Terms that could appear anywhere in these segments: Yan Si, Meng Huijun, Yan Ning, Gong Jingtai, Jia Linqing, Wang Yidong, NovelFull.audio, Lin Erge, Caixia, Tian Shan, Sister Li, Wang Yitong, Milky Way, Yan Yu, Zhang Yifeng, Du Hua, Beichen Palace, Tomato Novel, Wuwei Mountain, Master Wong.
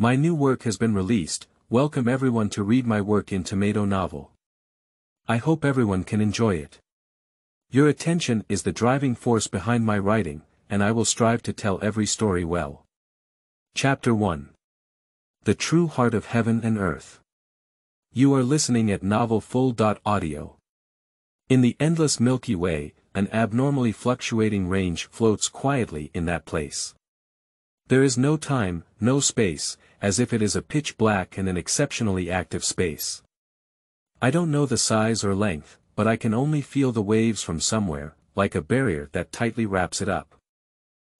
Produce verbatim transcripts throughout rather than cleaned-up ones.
My new work has been released, welcome everyone to read my work in Tomato Novel. I hope everyone can enjoy it. Your attention is the driving force behind my writing, and I will strive to tell every story well. Chapter one. The True Heart of Heaven and Earth. You are listening at Novel Full dot audio. In the endless Milky Way, an abnormally fluctuating range floats quietly in that place. There is no time, no space, as if it is a pitch black and an exceptionally active space. I don't know the size or length, but I can only feel the waves from somewhere, like a barrier that tightly wraps it up.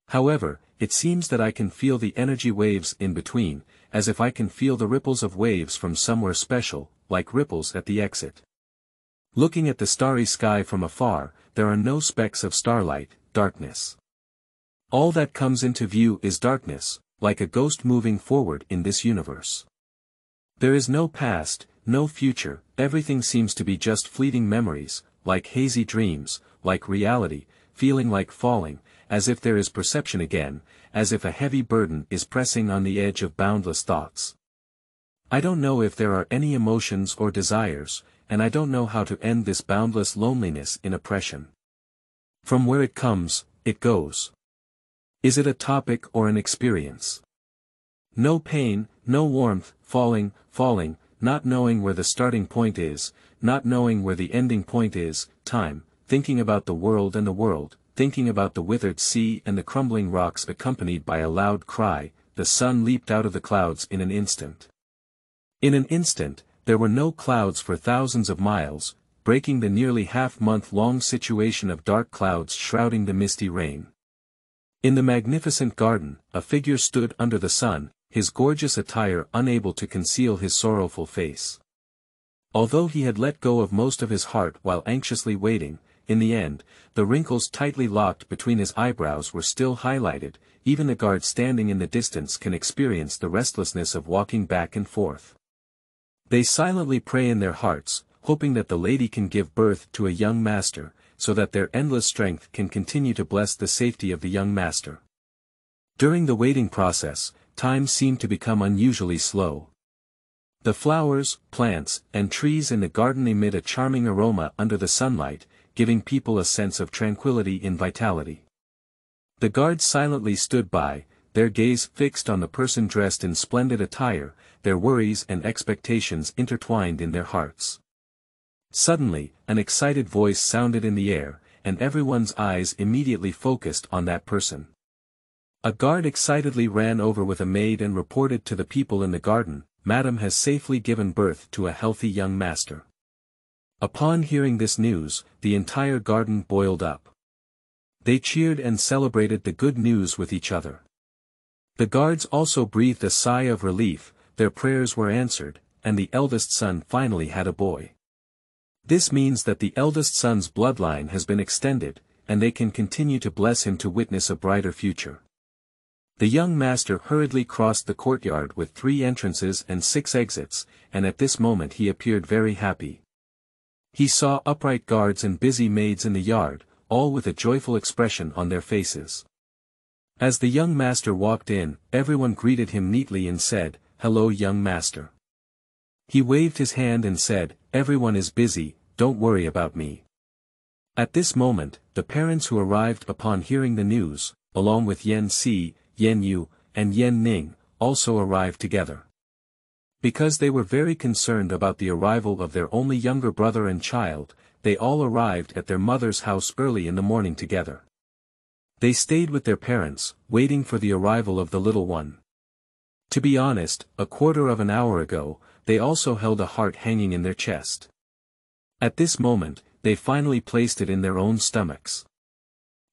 However, it seems that I can feel the energy waves in between, as if I can feel the ripples of waves from somewhere special, like ripples at the exit. Looking at the starry sky from afar, there are no specks of starlight, darkness. All that comes into view is darkness, like a ghost moving forward in this universe. There is no past, no future, everything seems to be just fleeting memories, like hazy dreams, like reality, feeling like falling, as if there is perception again, as if a heavy burden is pressing on the edge of boundless thoughts. I don't know if there are any emotions or desires, and I don't know how to end this boundless loneliness in oppression. From where it comes, it goes. Is it a topic or an experience? No pain, no warmth, falling, falling, not knowing where the starting point is, not knowing where the ending point is, time, thinking about the world and the world, thinking about the withered sea and the crumbling rocks accompanied by a loud cry, the sun leaped out of the clouds in an instant. In an instant, there were no clouds for thousands of miles, breaking the nearly half-month-long situation of dark clouds shrouding the misty rain. In the magnificent garden, a figure stood under the sun, his gorgeous attire unable to conceal his sorrowful face. Although he had let go of most of his heart while anxiously waiting, in the end, the wrinkles tightly locked between his eyebrows were still highlighted. Even the guard standing in the distance can experience the restlessness of walking back and forth. They silently pray in their hearts, hoping that the lady can give birth to a young master, so that their endless strength can continue to bless the safety of the young master. During the waiting process, time seemed to become unusually slow. The flowers, plants, and trees in the garden emit a charming aroma under the sunlight, giving people a sense of tranquility and vitality. The guards silently stood by, their gaze fixed on the person dressed in splendid attire, their worries and expectations intertwined in their hearts. Suddenly, an excited voice sounded in the air, and everyone's eyes immediately focused on that person. A guard excitedly ran over with a maid and reported to the people in the garden, "Madam has safely given birth to a healthy young master." Upon hearing this news, the entire garden boiled up. They cheered and celebrated the good news with each other. The guards also breathed a sigh of relief, their prayers were answered, and the eldest son finally had a boy. This means that the eldest son's bloodline has been extended, and they can continue to bless him to witness a brighter future. The young master hurriedly crossed the courtyard with three entrances and six exits, and at this moment he appeared very happy. He saw upright guards and busy maids in the yard, all with a joyful expression on their faces. As the young master walked in, everyone greeted him neatly and said, "Hello, young master." He waved his hand and said, "Everyone is busy, don't worry about me." At this moment, the parents who arrived upon hearing the news, along with Yan Si, Yan Yu, and Yan Ning, also arrived together. Because they were very concerned about the arrival of their only younger brother and child, they all arrived at their mother's house early in the morning together. They stayed with their parents, waiting for the arrival of the little one. To be honest, a quarter of an hour ago, they also held a heart hanging in their chest. At this moment, they finally placed it in their own stomachs.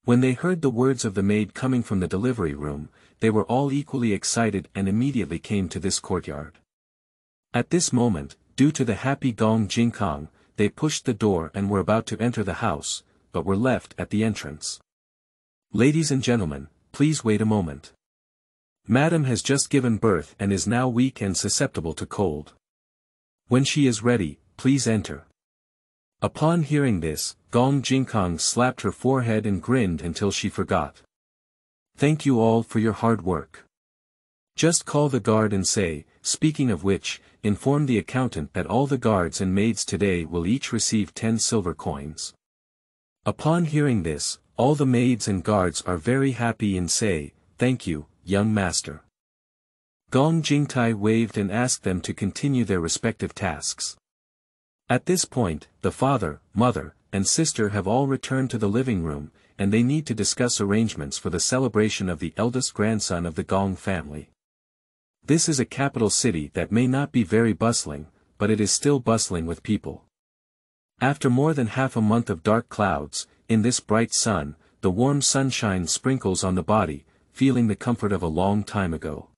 When they heard the words of the maid coming from the delivery room, they were all equally excited and immediately came to this courtyard. At this moment, due to the happy Gong Jingtai, they pushed the door and were about to enter the house, but were left at the entrance. "Ladies and gentlemen, please wait a moment. Madam has just given birth and is now weak and susceptible to cold. When she is ready, please enter." Upon hearing this, Gong Jingtai slapped her forehead and grinned until she forgot. "Thank you all for your hard work. Just call the guard and say, speaking of which, inform the accountant that all the guards and maids today will each receive ten silver coins. Upon hearing this, all the maids and guards are very happy and say, thank you, young master. Gong Jingtai waved and asked them to continue their respective tasks. At this point, the father, mother, and sister have all returned to the living room, and they need to discuss arrangements for the celebration of the eldest grandson of the Gong family. This is a capital city that may not be very bustling, but it is still bustling with people. After more than half a month of dark clouds, in this bright sun, the warm sunshine sprinkles on the body, feeling the comfort of a long time ago.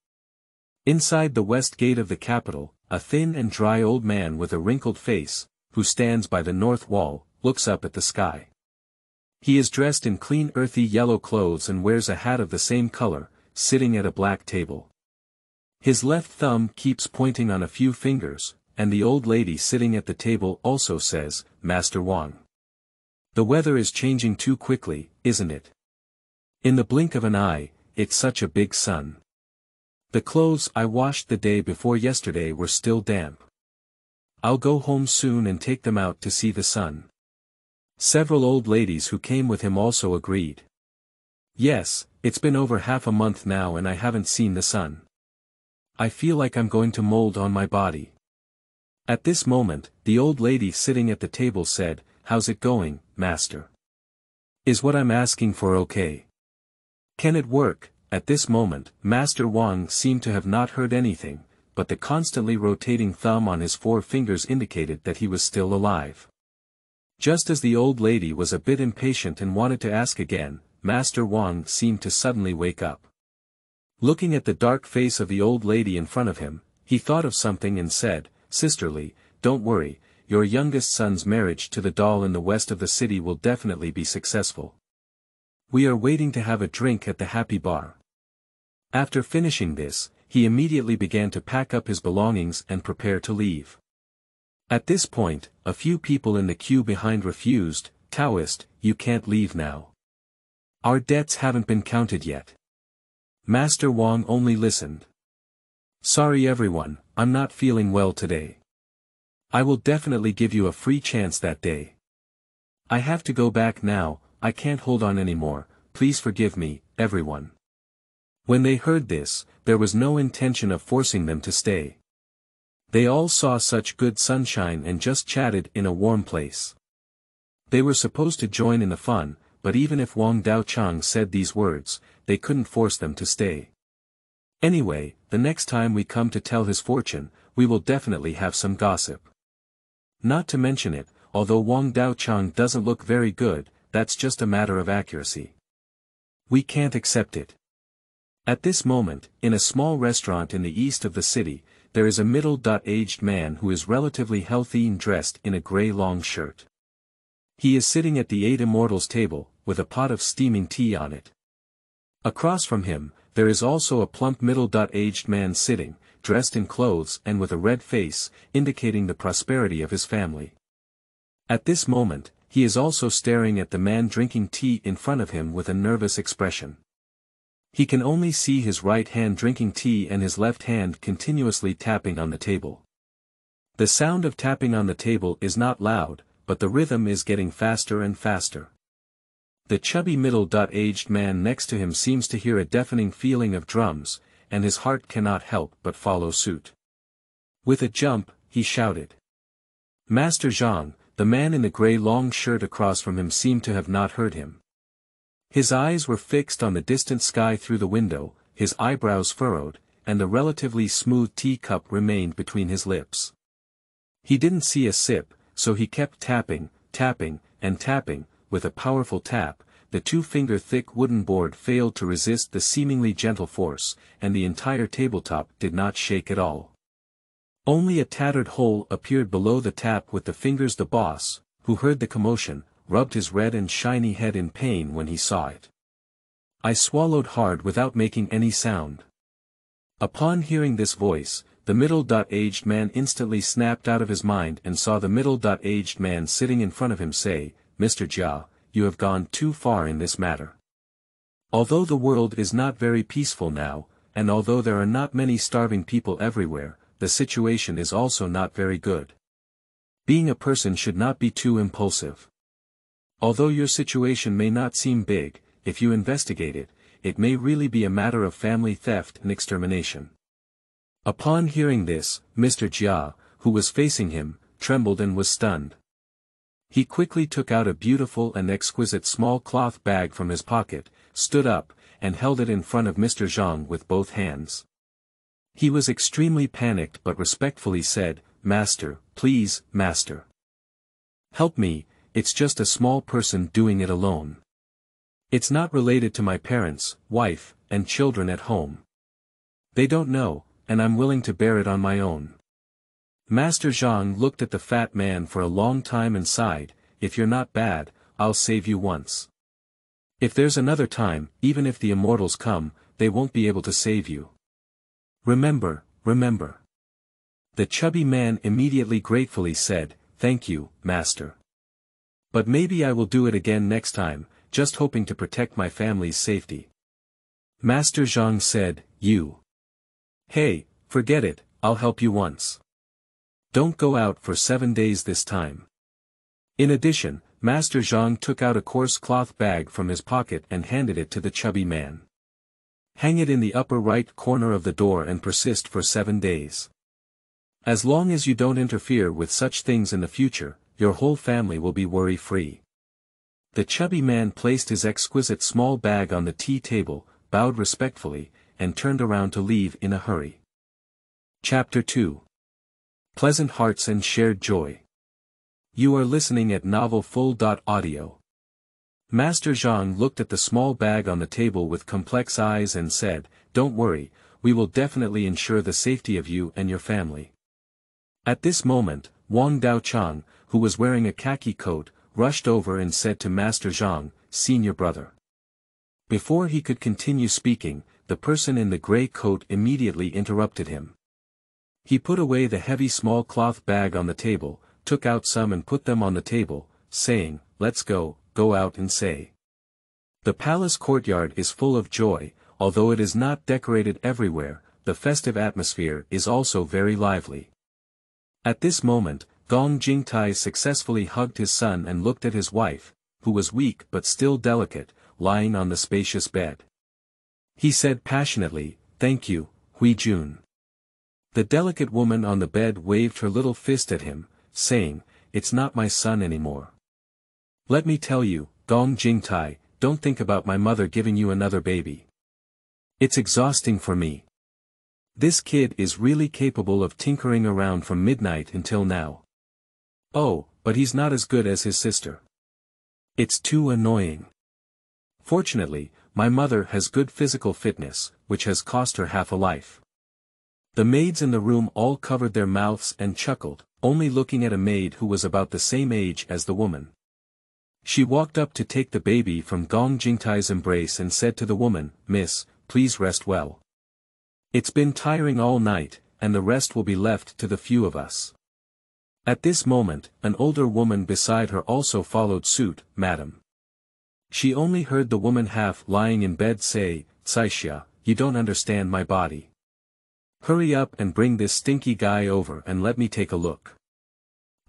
Inside the west gate of the capital, a thin and dry old man with a wrinkled face, who stands by the north wall, looks up at the sky. He is dressed in clean earthy yellow clothes and wears a hat of the same color, sitting at a black table. His left thumb keeps pointing on a few fingers, and the old lady sitting at the table also says, Master Wang. The weather is changing too quickly, isn't it? In the blink of an eye, it's such a big sun. The clothes I washed the day before yesterday were still damp. I'll go home soon and take them out to see the sun. Several old ladies who came with him also agreed. Yes, it's been over half a month now and I haven't seen the sun. I feel like I'm going to mold on my body. At this moment, the old lady sitting at the table said, How's it going, master? Is what I'm asking for okay? Can it work? At this moment, Master Wang seemed to have not heard anything, but the constantly rotating thumb on his four fingers indicated that he was still alive. Just as the old lady was a bit impatient and wanted to ask again, Master Wang seemed to suddenly wake up. Looking at the dark face of the old lady in front of him, he thought of something and said, Sister Li, don't worry, your youngest son's marriage to the doll in the west of the city will definitely be successful. We are waiting to have a drink at the happy bar. After finishing this, he immediately began to pack up his belongings and prepare to leave. At this point, a few people in the queue behind refused, Taoist, you can't leave now. Our debts haven't been counted yet. Master Wang only listened. Sorry everyone, I'm not feeling well today. I will definitely give you a free chance that day. I have to go back now, I can't hold on anymore, please forgive me, everyone. When they heard this, there was no intention of forcing them to stay. They all saw such good sunshine and just chatted in a warm place. They were supposed to join in the fun, but even if Wang Daochang said these words, they couldn't force them to stay. Anyway, the next time we come to tell his fortune, we will definitely have some gossip. Not to mention it, although Wang Daochang doesn't look very good, that's just a matter of accuracy. We can't accept it. At this moment, in a small restaurant in the east of the city, there is a middle-aged man who is relatively healthy and dressed in a grey long shirt. He is sitting at the Eight Immortals table, with a pot of steaming tea on it. Across from him, there is also a plump middle-aged man sitting, dressed in clothes and with a red face, indicating the prosperity of his family. At this moment, he is also staring at the man drinking tea in front of him with a nervous expression. He can only see his right hand drinking tea and his left hand continuously tapping on the table. The sound of tapping on the table is not loud, but the rhythm is getting faster and faster. The chubby middle-aged man next to him seems to hear a deafening feeling of drums, and his heart cannot help but follow suit. With a jump, he shouted. Master Zhang, the man in the grey long shirt across from him seemed to have not heard him. His eyes were fixed on the distant sky through the window, his eyebrows furrowed, and the relatively smooth teacup remained between his lips. He didn't see a sip, so he kept tapping, tapping, and tapping. With a powerful tap, the two-finger-thick wooden board failed to resist the seemingly gentle force, and the entire tabletop did not shake at all. Only a tattered hole appeared below the tap with the fingers. The boss, who heard the commotion, rubbed his red and shiny head in pain when he saw it. I swallowed hard without making any sound. Upon hearing this voice, the middle-aged man instantly snapped out of his mind and saw the middle-aged man sitting in front of him say, Mister Jia, you have gone too far in this matter. Although the world is not very peaceful now, and although there are not many starving people everywhere, the situation is also not very good. Being a person should not be too impulsive. Although your situation may not seem big, if you investigate it, it may really be a matter of family theft and extermination. Upon hearing this, Mister Jia, who was facing him, trembled and was stunned. He quickly took out a beautiful and exquisite small cloth bag from his pocket, stood up, and held it in front of Mister Zhang with both hands. He was extremely panicked but respectfully said, "Master, please, master. Help me, it's just a small person doing it alone. It's not related to my parents, wife, and children at home. They don't know, and I'm willing to bear it on my own." Master Zhang looked at the fat man for a long time and sighed, "If you're not bad, I'll save you once. If there's another time, even if the immortals come, they won't be able to save you. Remember, remember." The chubby man immediately gratefully said, "Thank you, master. But maybe I will do it again next time, just hoping to protect my family's safety." Master Zhang said, "You. Hey, forget it, I'll help you once. Don't go out for seven days this time." In addition, Master Zhang took out a coarse cloth bag from his pocket and handed it to the chubby man. "Hang it in the upper right corner of the door and persist for seven days. As long as you don't interfere with such things in the future, your whole family will be worry-free." The chubby man placed his exquisite small bag on the tea table, bowed respectfully, and turned around to leave in a hurry. Chapter two. Pleasant Hearts and Shared Joy. You are listening at novel full dot audio. Master Zhang looked at the small bag on the table with complex eyes and said, "Don't worry, we will definitely ensure the safety of you and your family." At this moment, Wang Daochang, who was wearing a khaki coat, rushed over and said to Master Zhang, "Senior brother." Before he could continue speaking, the person in the gray coat immediately interrupted him. He put away the heavy small cloth bag on the table, took out some and put them on the table, saying, "Let's go, go out and say. The palace courtyard is full of joy, although it is not decorated everywhere, the festive atmosphere is also very lively." At this moment, Gong Jingtai successfully hugged his son and looked at his wife, who was weak but still delicate, lying on the spacious bed. He said passionately, "Thank you, Huijun." The delicate woman on the bed waved her little fist at him, saying, "It's not my son anymore. Let me tell you, Gong Jingtai, don't think about my mother giving you another baby. It's exhausting for me. This kid is really capable of tinkering around from midnight until now. Oh, but he's not as good as his sister. It's too annoying. Fortunately, my mother has good physical fitness, which has cost her half a life." The maids in the room all covered their mouths and chuckled, only looking at a maid who was about the same age as the woman. She walked up to take the baby from Gong Jingtai's embrace and said to the woman, "Miss, please rest well. It's been tiring all night, and the rest will be left to the few of us." At this moment, an older woman beside her also followed suit, "Madam." She only heard the woman half lying in bed say, "Caixia, you don't understand my body. Hurry up and bring this stinky guy over and let me take a look."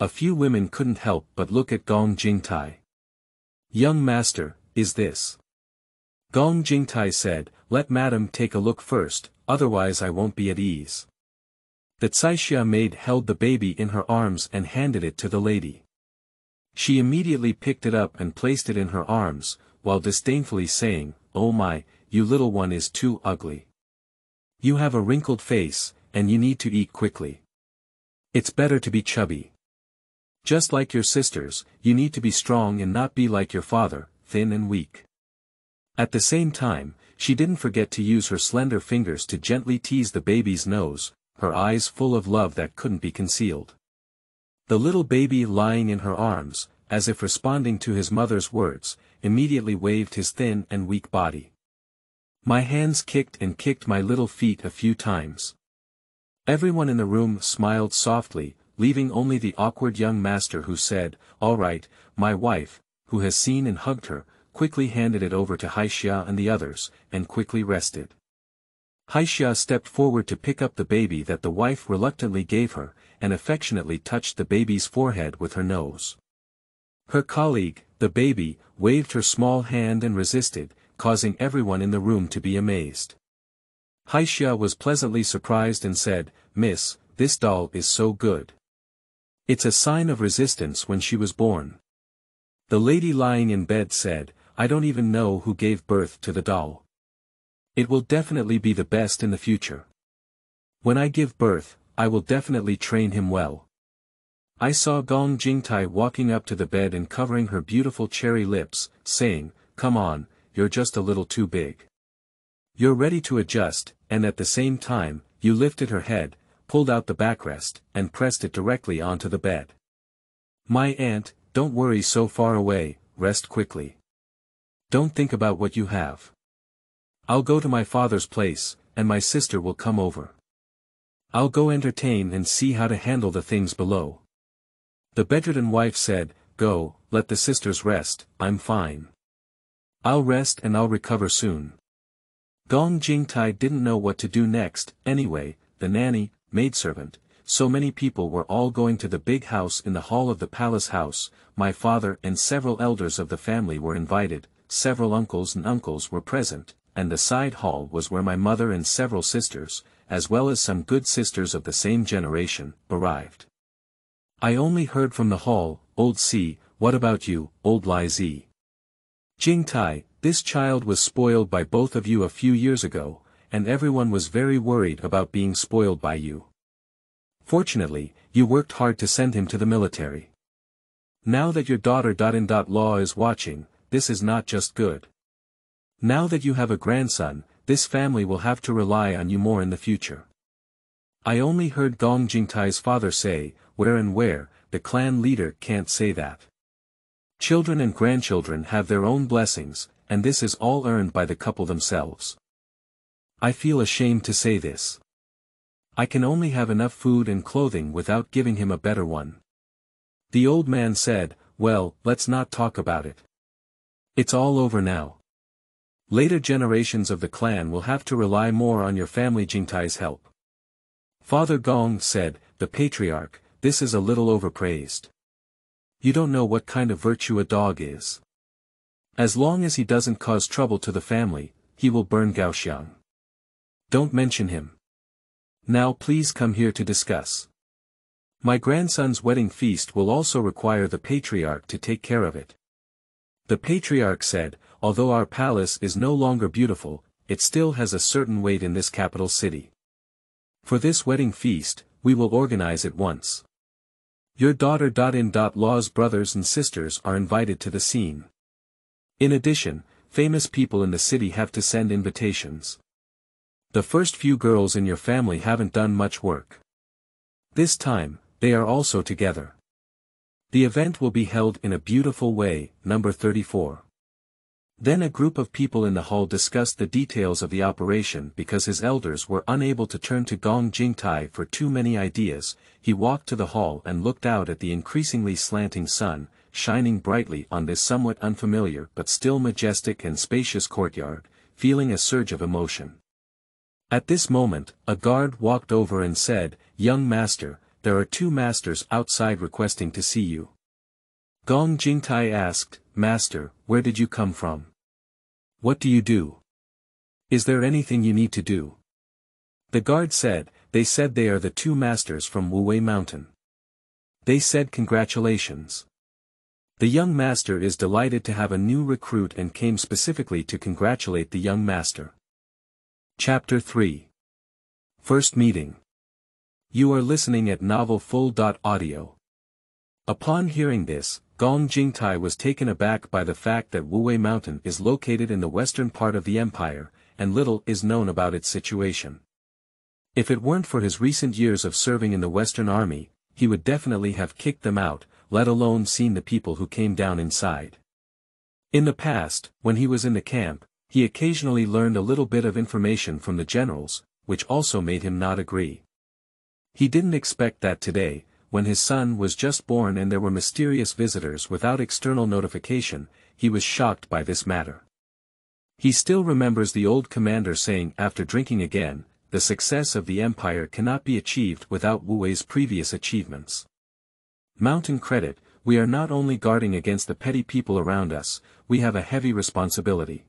A few women couldn't help but look at Gong Jingtai. "Young master, is this?" Gong Jingtai said, "Let madam take a look first, otherwise I won't be at ease." The Caixia maid held the baby in her arms and handed it to the lady. She immediately picked it up and placed it in her arms, while disdainfully saying, "Oh my, you little one is too ugly. You have a wrinkled face, and you need to eat quickly. It's better to be chubby. Just like your sisters, you need to be strong and not be like your father, thin and weak." At the same time, she didn't forget to use her slender fingers to gently tease the baby's nose, her eyes full of love that couldn't be concealed. The little baby lying in her arms, as if responding to his mother's words, immediately waved his thin and weak body. "My hands kicked and kicked my little feet a few times." Everyone in the room smiled softly, leaving only the awkward young master who said, "All right," my wife, who has seen and hugged her, quickly handed it over to Caixia and the others, and quickly rested. Caixia stepped forward to pick up the baby that the wife reluctantly gave her, and affectionately touched the baby's forehead with her nose. Her colleague, the baby, waved her small hand and resisted, causing everyone in the room to be amazed. Caixia was pleasantly surprised and said, "Miss, this doll is so good. It's a sign of resistance when she was born." The lady lying in bed said, "I don't even know who gave birth to the doll. It will definitely be the best in the future. When I give birth, I will definitely train him well." I saw Gong Jingtai walking up to the bed and covering her beautiful cherry lips, saying, "Come on, you're just a little too big. You're ready to adjust," and at the same time, you lifted her head, pulled out the backrest, and pressed it directly onto the bed. "My aunt, don't worry so far away, rest quickly. Don't think about what you have. I'll go to my father's place, and my sister will come over. I'll go entertain and see how to handle the things below." The bedridden wife said, "Go, let the sisters rest, I'm fine. I'll rest and I'll recover soon." Gong Jingtai didn't know what to do next. Anyway, the nanny, maidservant, so many people were all going to the big house in the hall of the palace house. My father and several elders of the family were invited, several uncles and uncles were present, and the side hall was where my mother and several sisters, as well as some good sisters of the same generation, arrived. I only heard from the hall, "Old C, what about you, old Lai Z? Jingtai, this child was spoiled by both of you a few years ago, and everyone was very worried about being spoiled by you. Fortunately, you worked hard to send him to the military. Now that your daughter-in-law is watching, this is not just good. Now that you have a grandson, this family will have to rely on you more in the future." I only heard Gong Jingtai's father say, "Where and where, the clan leader can't say that. Children and grandchildren have their own blessings, and this is all earned by the couple themselves. I feel ashamed to say this. I can only have enough food and clothing without giving him a better one." The old man said, "Well, let's not talk about it. It's all over now. Later generations of the clan will have to rely more on your family Jingtai's help." Father Gong said, "The patriarch, this is a little overpraised. You don't know what kind of virtue a dog is. As long as he doesn't cause trouble to the family, he will burn Gaoxiang. Don't mention him. Now please come here to discuss. My grandson's wedding feast will also require the patriarch to take care of it." The patriarch said, "Although our palace is no longer beautiful, it still has a certain weight in this capital city. For this wedding feast, we will organize it once. Your daughter-in-law's brothers and sisters are invited to the scene. In addition, famous people in the city have to send invitations. The first few girls in your family haven't done much work. This time, they are also together. The event will be held in a beautiful way." Number thirty-four. Then a group of people in the hall discussed the details of the operation because his elders were unable to turn to Gong Jingtai for too many ideas. He walked to the hall and looked out at the increasingly slanting sun, shining brightly on this somewhat unfamiliar but still majestic and spacious courtyard, feeling a surge of emotion. At this moment, a guard walked over and said, "Young master, there are two masters outside requesting to see you." Gong Jingtai asked, "Master, where did you come from? What do you do? Is there anything you need to do?" The guard said, "They said they are the two masters from Wuwei Mountain. They said congratulations. The young master is delighted to have a new recruit and came specifically to congratulate the young master." Chapter three. First Meeting. You are listening at novel full dot audio. Upon hearing this, Gong Jingtai was taken aback by the fact that Wuwei Mountain is located in the western part of the empire, and little is known about its situation. If it weren't for his recent years of serving in the Western Army, he would definitely have kicked them out, let alone seen the people who came down inside. In the past, when he was in the camp, he occasionally learned a little bit of information from the generals, which also made him not agree. He didn't expect that today, when his son was just born and there were mysterious visitors without external notification. He was shocked by this matter. He still remembers the old commander saying after drinking again, the success of the empire cannot be achieved without Wuwei's previous achievements. Mountain credit, we are not only guarding against the petty people around us, we have a heavy responsibility.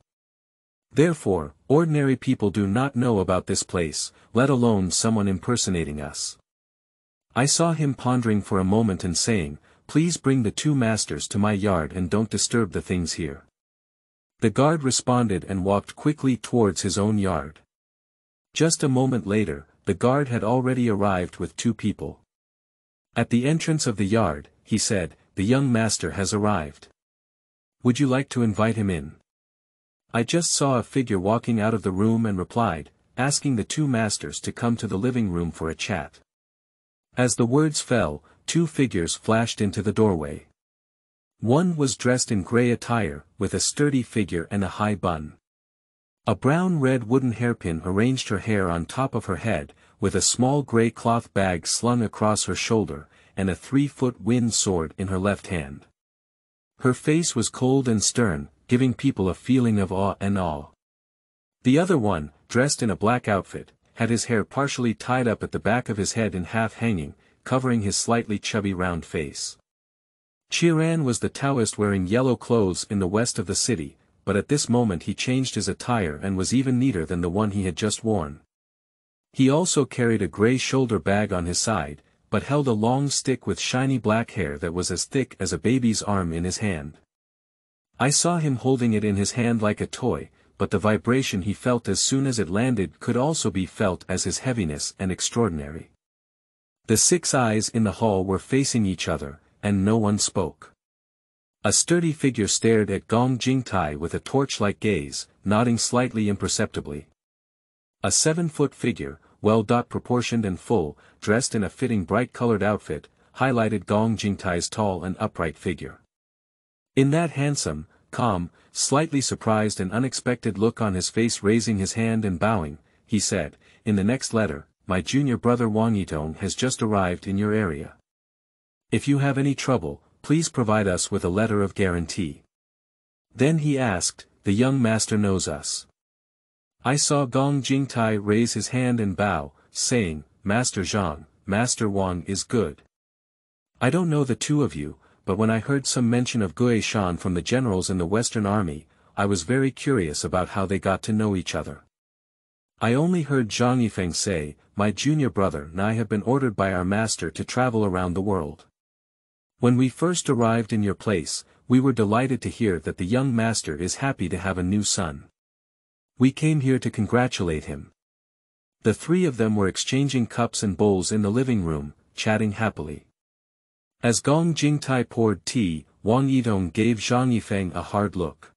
Therefore, ordinary people do not know about this place, let alone someone impersonating us. I saw him pondering for a moment and saying, please bring the two masters to my yard and don't disturb the things here. The guard responded and walked quickly towards his own yard. Just a moment later, the guard had already arrived with two people. At the entrance of the yard, he said, the young master has arrived. Would you like to invite him in? I just saw a figure walking out of the room and replied, asking the two masters to come to the living room for a chat. As the words fell, two figures flashed into the doorway. One was dressed in grey attire, with a sturdy figure and a high bun. A brown-red wooden hairpin arranged her hair on top of her head, with a small grey cloth bag slung across her shoulder, and a three-foot wind sword in her left hand. Her face was cold and stern, giving people a feeling of awe and awe. The other one, dressed in a black outfit, had his hair partially tied up at the back of his head and half-hanging, covering his slightly chubby round face. Qiran was the Taoist wearing yellow clothes in the west of the city, but at this moment he changed his attire and was even neater than the one he had just worn. He also carried a grey shoulder bag on his side, but held a long stick with shiny black hair that was as thick as a baby's arm in his hand. I saw him holding it in his hand like a toy, but the vibration he felt as soon as it landed could also be felt as his heaviness and extraordinary. The six eyes in the hall were facing each other, and no one spoke. A sturdy figure stared at Gong Jingtai with a torch-like gaze, nodding slightly imperceptibly. A seven-foot figure, well-proportioned and full, dressed in a fitting bright-colored outfit, highlighted Gong Jingtai's tall and upright figure. In that handsome, calm, slightly surprised and unexpected look on his face, raising his hand and bowing, he said, in the next letter, my junior brother Wang Yitong has just arrived in your area. If you have any trouble, please provide us with a letter of guarantee. Then he asked, the young master knows us. I saw Gong Jingtai raise his hand and bow, saying, Master Zhang, Master Wang is good. I don't know the two of you, but when I heard some mention of Guo Shan from the generals in the Western Army, I was very curious about how they got to know each other. I only heard Zhang Yifeng say, my junior brother and I have been ordered by our master to travel around the world. When we first arrived in your place, we were delighted to hear that the young master is happy to have a new son. We came here to congratulate him. The three of them were exchanging cups and bowls in the living room, chatting happily. As Gong Jingtai poured tea, Wang Yidong gave Zhang Yifeng a hard look.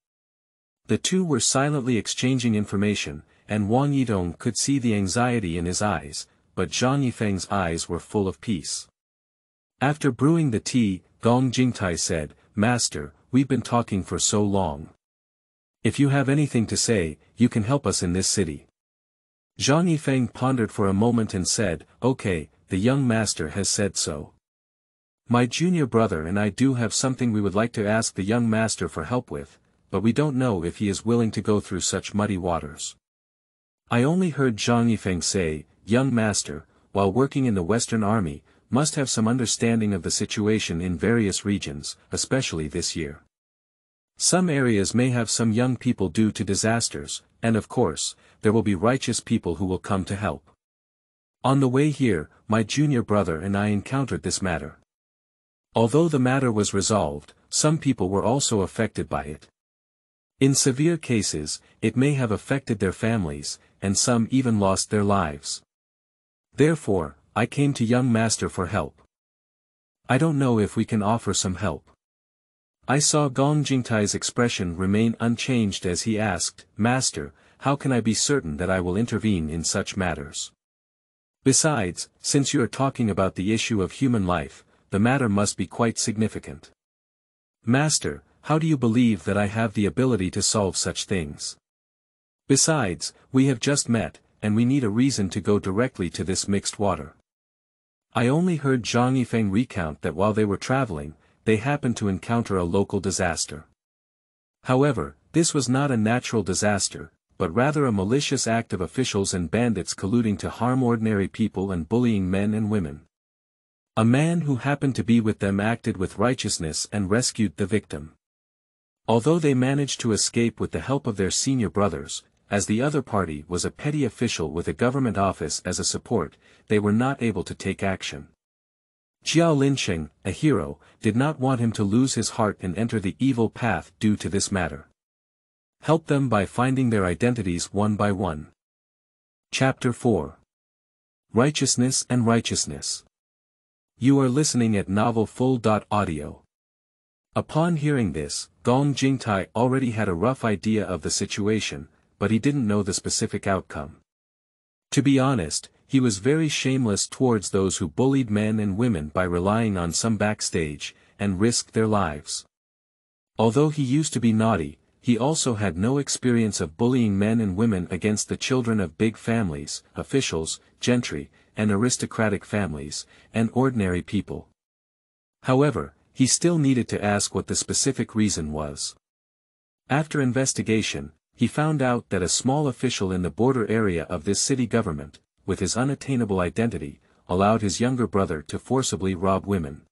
The two were silently exchanging information, and Wang Yidong could see the anxiety in his eyes, but Zhang Yifeng's eyes were full of peace. After brewing the tea, Gong Jingtai said, Master, we've been talking for so long. If you have anything to say, you can help us in this city. Zhang Yifeng pondered for a moment and said, okay, the young master has said so. My junior brother and I do have something we would like to ask the young master for help with, but we don't know if he is willing to go through such muddy waters. I only heard Zhang Yifeng say, young master, while working in the Western Army, must have some understanding of the situation in various regions, especially this year. Some areas may have some young people due to disasters, and of course, there will be righteous people who will come to help. On the way here, my junior brother and I encountered this matter. Although the matter was resolved, some people were also affected by it. In severe cases, it may have affected their families, and some even lost their lives. Therefore, I came to young master for help. I don't know if we can offer some help. I saw Gong Jingtai's expression remain unchanged as he asked, Master, how can I be certain that I will intervene in such matters? Besides, since you are talking about the issue of human life, the matter must be quite significant. Master, how do you believe that I have the ability to solve such things? Besides, we have just met, and we need a reason to go directly to this mixed water. I only heard Zhang Yifeng recount that while they were traveling, they happened to encounter a local disaster. However, This was not a natural disaster, but rather a malicious act of officials and bandits colluding to harm ordinary people and bullying men and women. A man who happened to be with them acted with righteousness and rescued the victim. Although they managed to escape with the help of their senior brothers, as the other party was a petty official with a government office as a support, they were not able to take action. Jia Linqing, a hero, did not want him to lose his heart and enter the evil path due to this matter. Help them by finding their identities one by one. Chapter four. Righteousness and Righteousness. You are listening at Novel Full dot audio. Upon hearing this, Gong Jingtai already had a rough idea of the situation, but he didn't know the specific outcome. To be honest, he was very shameless towards those who bullied men and women by relying on some backstage, and risked their lives. Although he used to be naughty, he also had no experience of bullying men and women against the children of big families, officials, gentry, and aristocratic families, and ordinary people. However, he still needed to ask what the specific reason was. After investigation, he found out that a small official in the border area of this city government, with his unattainable identity, allowed his younger brother to forcibly rob women.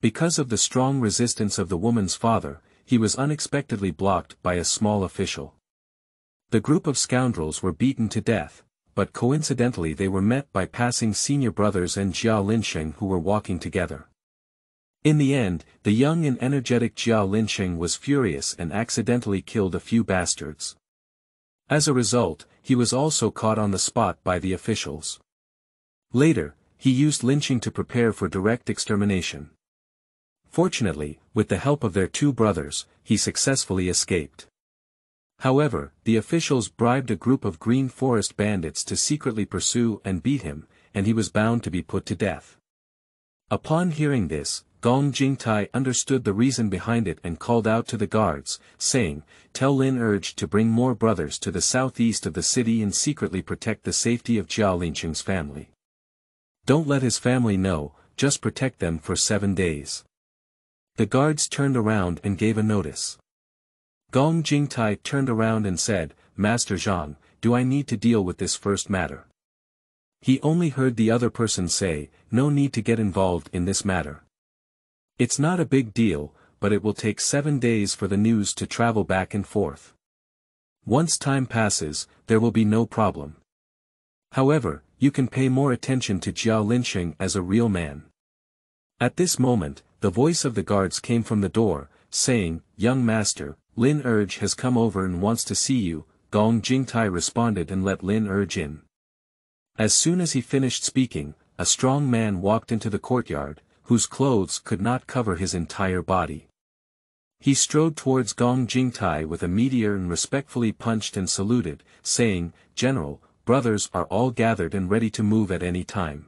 Because of the strong resistance of the woman's father, he was unexpectedly blocked by a small official. The group of scoundrels were beaten to death, but coincidentally they were met by passing senior brothers and Jia Linqing who were walking together. In the end, the young and energetic Jia Linqing was furious and accidentally killed a few bastards. As a result, he was also caught on the spot by the officials. Later, he used lynching to prepare for direct extermination. Fortunately, with the help of their two brothers, he successfully escaped. However, the officials bribed a group of Green Forest bandits to secretly pursue and beat him, and he was bound to be put to death. Upon hearing this, Gong Jingtai understood the reason behind it and called out to the guards, saying, "Tell Lin Erge to bring more brothers to the southeast of the city and secretly protect the safety of Jia Linqing's family. Don't let his family know, just protect them for seven days." The guards turned around and gave a notice. Gong Jingtai turned around and said, "Master Zhang, do I need to deal with this first matter?" He only heard the other person say, "No need to get involved in this matter. It's not a big deal, but it will take seven days for the news to travel back and forth. Once time passes, there will be no problem. However, you can pay more attention to Jia Linqing as a real man." At this moment, the voice of the guards came from the door, saying, "Young master, Lin Erge has come over and wants to see you." Gong Jingtai responded and let Lin Erge in. As soon as he finished speaking, a strong man walked into the courtyard, whose clothes could not cover his entire body. He strode towards Gong Jingtai with a meteor and respectfully punched and saluted, saying, "General, brothers are all gathered and ready to move at any time.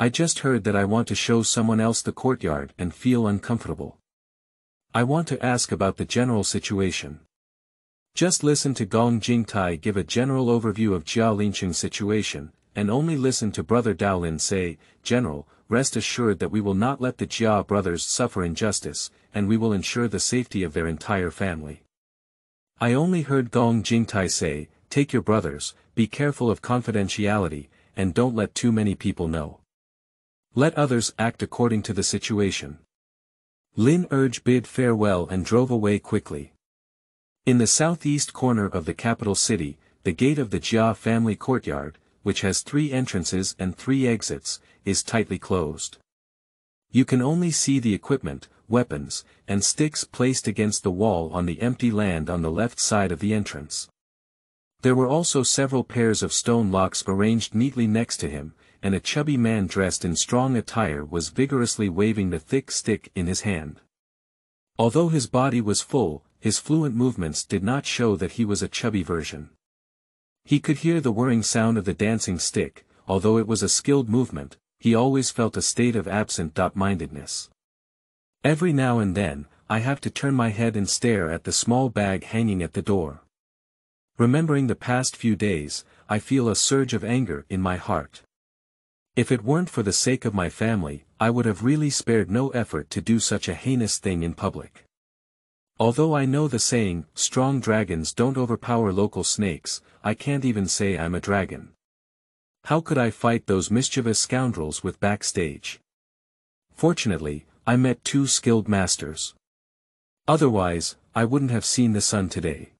I just heard that I want to show someone else the courtyard and feel uncomfortable. I want to ask about the general situation." Just listen to Gong Jingtai give a general overview of Jia Linqing's situation, and only listen to Brother Daolin say, "General, rest assured that we will not let the Jia brothers suffer injustice, and we will ensure the safety of their entire family." I only heard Gong Jingtai say, "Take your brothers, be careful of confidentiality, and don't let too many people know. Let others act according to the situation." Lin Erge bid farewell and drove away quickly. In the southeast corner of the capital city, the gate of the Jia family courtyard, which has three entrances and three exits, is tightly closed. You can only see the equipment, weapons, and sticks placed against the wall on the empty land on the left side of the entrance. There were also several pairs of stone locks arranged neatly next to him, and a chubby man dressed in strong attire was vigorously waving the thick stick in his hand. Although his body was full, his fluent movements did not show that he was a chubby version. He could hear the whirring sound of the dancing stick. Although it was a skilled movement, he always felt a state of absent-mindedness. "Every now and then, I have to turn my head and stare at the small bag hanging at the door. Remembering the past few days, I feel a surge of anger in my heart. If it weren't for the sake of my family, I would have really spared no effort to do such a heinous thing in public. Although I know the saying, strong dragons don't overpower local snakes, I can't even say I'm a dragon. How could I fight those mischievous scoundrels with backstage? Fortunately, I met two skilled masters. Otherwise, I wouldn't have seen the sun today.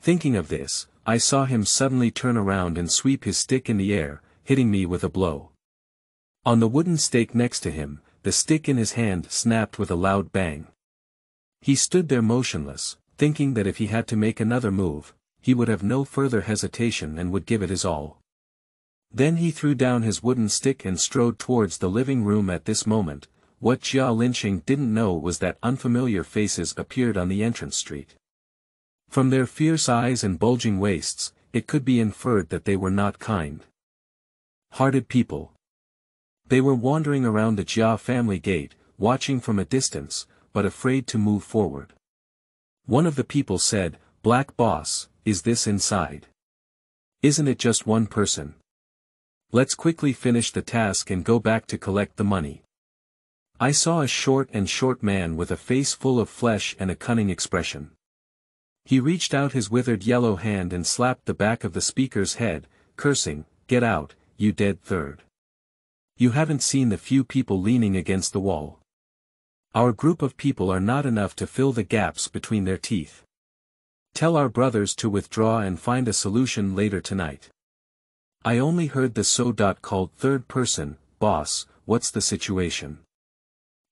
Thinking of this, I saw him suddenly turn around and sweep his stick in the air, hitting me with a blow. On the wooden stake next to him, the stick in his hand snapped with a loud bang. He stood there motionless, thinking that if he had to make another move, he would have no further hesitation and would give it his all. Then he threw down his wooden stick and strode towards the living room. At this moment, what Jia Linqing didn't know was that unfamiliar faces appeared on the entrance street. From their fierce eyes and bulging waists, it could be inferred that they were not kind-hearted people. They were wandering around the Jia family gate, watching from a distance, but afraid to move forward. One of the people said, "Black Boss, is this inside? Isn't it just one person? Let's quickly finish the task and go back to collect the money." I saw a short and short man with a face full of flesh and a cunning expression. He reached out his withered yellow hand and slapped the back of the speaker's head, cursing, "Get out, you dead third. You haven't seen the few people leaning against the wall. Our group of people are not enough to fill the gaps between their teeth. Tell our brothers to withdraw and find a solution later tonight." I only heard the so-called third person, "Boss, what's the situation?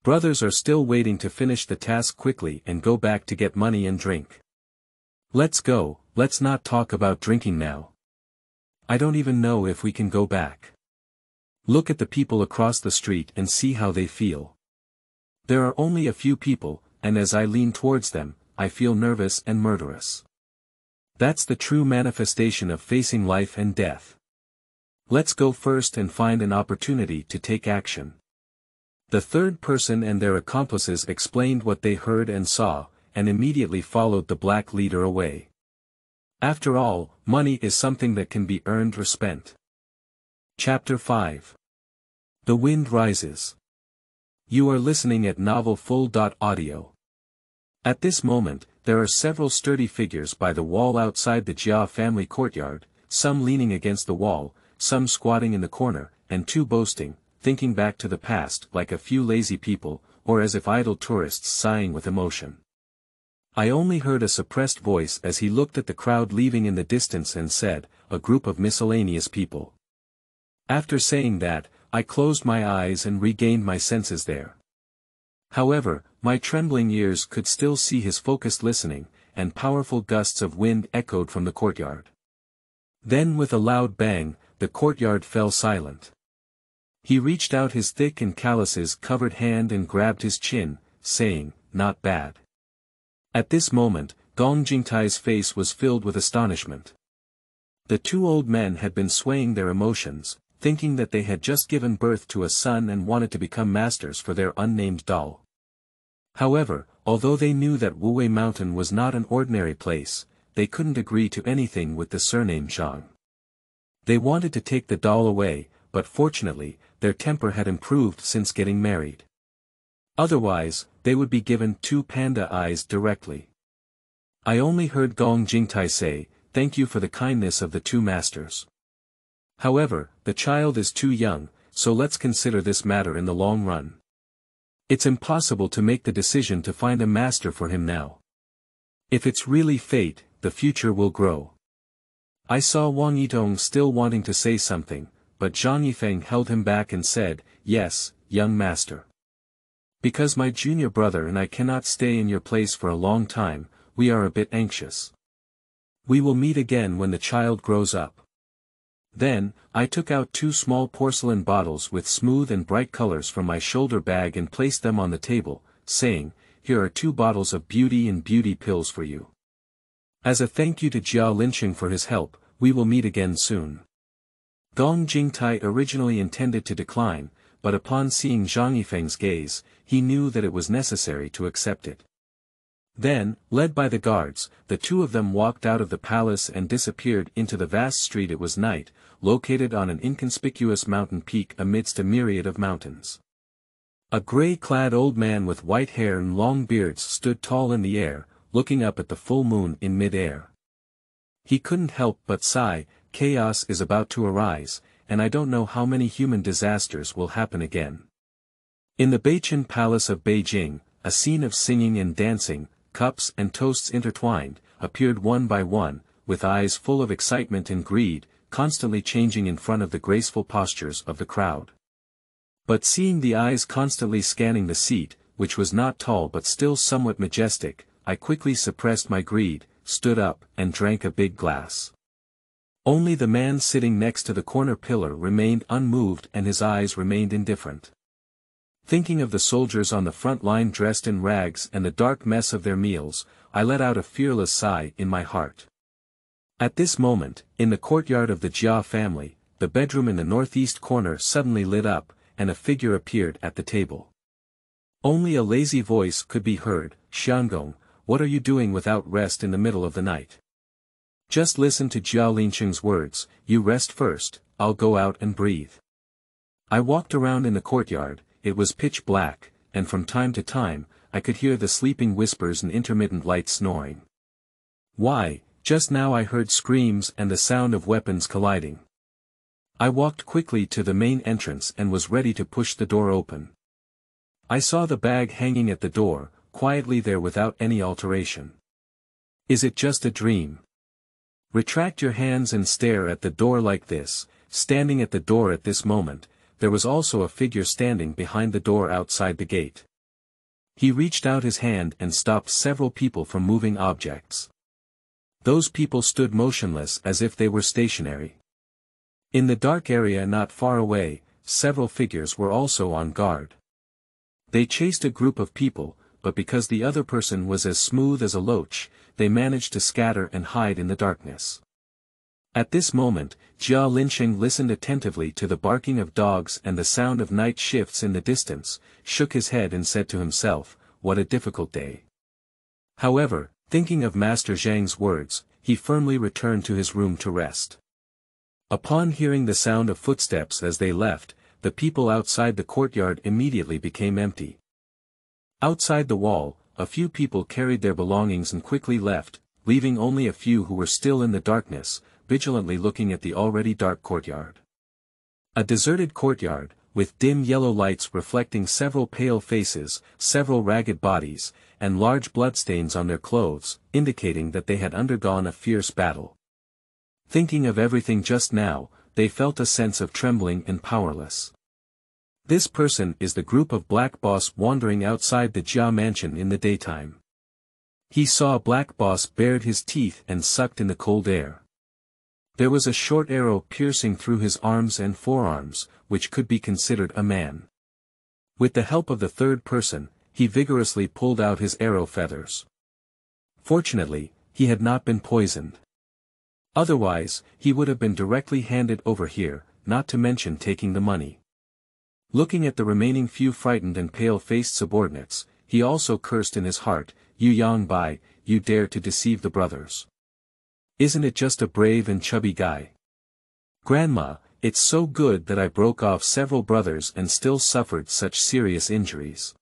Brothers are still waiting to finish the task quickly and go back to get money and drink. Let's go, let's not talk about drinking now. I don't even know if we can go back. Look at the people across the street and see how they feel. There are only a few people, and as I lean towards them, I feel nervous and murderous. That's the true manifestation of facing life and death. Let's go first and find an opportunity to take action." The third person and their accomplices explained what they heard and saw, and immediately followed the black leader away. After all, money is something that can be earned or spent. Chapter five. The Wind Rises. You are listening at novel full dot audio. At this moment, there are several sturdy figures by the wall outside the Jia family courtyard, some leaning against the wall, some squatting in the corner, and two boasting, thinking back to the past like a few lazy people, or as if idle tourists sighing with emotion. I only heard a suppressed voice as he looked at the crowd leaving in the distance and said, "A group of miscellaneous people." After saying that, I closed my eyes and regained my senses there. However, my trembling ears could still see his focused listening, and powerful gusts of wind echoed from the courtyard. Then with a loud bang, the courtyard fell silent. He reached out his thick and calluses-covered hand and grabbed his chin, saying, "Not bad." At this moment, Gong Jingtai's face was filled with astonishment. The two old men had been swaying their emotions, thinking that they had just given birth to a son and wanted to become masters for their unnamed doll. However, although they knew that Wuwei Mountain was not an ordinary place, they couldn't agree to anything with the surname Zhang. They wanted to take the doll away, but fortunately, their temper had improved since getting married. Otherwise, they would be given two panda eyes directly. I only heard Gong Jingtai say, "Thank you for the kindness of the two masters. However, the child is too young, so let's consider this matter in the long run. It's impossible to make the decision to find a master for him now. If it's really fate, the future will grow." I saw Wang Yitong still wanting to say something, but Zhang Yifeng held him back and said, "Yes, young master. Because my junior brother and I cannot stay in your place for a long time, we are a bit anxious. We will meet again when the child grows up." Then, I took out two small porcelain bottles with smooth and bright colors from my shoulder bag and placed them on the table, saying, "Here are two bottles of beauty and beauty pills for you. As a thank you to Jia Linqing for his help, we will meet again soon." Gong Jingtai originally intended to decline, but upon seeing Zhang Yifeng's gaze, he knew that it was necessary to accept it. Then, led by the guards, the two of them walked out of the palace and disappeared into the vast street. It was night, located on an inconspicuous mountain peak amidst a myriad of mountains. A gray-clad old man with white hair and long beards stood tall in the air, looking up at the full moon in mid-air. He couldn't help but sigh, chaos is about to arise, and I don't know how many human disasters will happen again. In the Beichen Palace of Beijing, a scene of singing and dancing, cups and toasts intertwined, appeared one by one, with eyes full of excitement and greed, constantly changing in front of the graceful postures of the crowd. But seeing the eyes constantly scanning the seat, which was not tall but still somewhat majestic, I quickly suppressed my greed, stood up and drank a big glass. Only the man sitting next to the corner pillar remained unmoved and his eyes remained indifferent. Thinking of the soldiers on the front line dressed in rags and the dark mess of their meals, I let out a fearless sigh in my heart. At this moment, in the courtyard of the Jia family, the bedroom in the northeast corner suddenly lit up, and a figure appeared at the table. Only a lazy voice could be heard, "Xiangong, what are you doing without rest in the middle of the night? Just listen to Jia Linqing's words, you rest first, I'll go out and breathe." I walked around in the courtyard, it was pitch black, and from time to time, I could hear the sleeping whispers and intermittent light snoring. Why, just now I heard screams and the sound of weapons colliding. I walked quickly to the main entrance and was ready to push the door open. I saw the bag hanging at the door, quietly there without any alteration. Is it just a dream? Retract your hands and stare at the door like this. Standing at the door at this moment, there was also a figure standing behind the door outside the gate. He reached out his hand and stopped several people from moving objects. Those people stood motionless as if they were stationary. In the dark area not far away, several figures were also on guard. They chased a group of people, but because the other person was as smooth as a loach, they managed to scatter and hide in the darkness. At this moment, Jia Linqing listened attentively to the barking of dogs and the sound of night shifts in the distance, shook his head and said to himself, "What a difficult day." However, thinking of Master Zhang's words, he firmly returned to his room to rest. Upon hearing the sound of footsteps as they left, the people outside the courtyard immediately became empty. Outside the wall, a few people carried their belongings and quickly left, leaving only a few who were still in the darkness, vigilantly looking at the already dark courtyard. A deserted courtyard, with dim yellow lights reflecting several pale faces, several ragged bodies, and large bloodstains on their clothes, indicating that they had undergone a fierce battle. Thinking of everything just now, they felt a sense of trembling and powerless. This person is the group of Black Boss wandering outside the Jia mansion in the daytime. He saw Black Boss bared his teeth and sucked in the cold air. There was a short arrow piercing through his arms and forearms, which could be considered a man. With the help of the third person, he vigorously pulled out his arrow feathers. Fortunately, he had not been poisoned. Otherwise, he would have been directly handed over here, not to mention taking the money. Looking at the remaining few frightened and pale-faced subordinates, he also cursed in his heart, "You Yang Bai, you dare to deceive the brothers. Isn't it just a brave and chubby guy? Grandma, it's so good that I broke off several brothers and still suffered such serious injuries."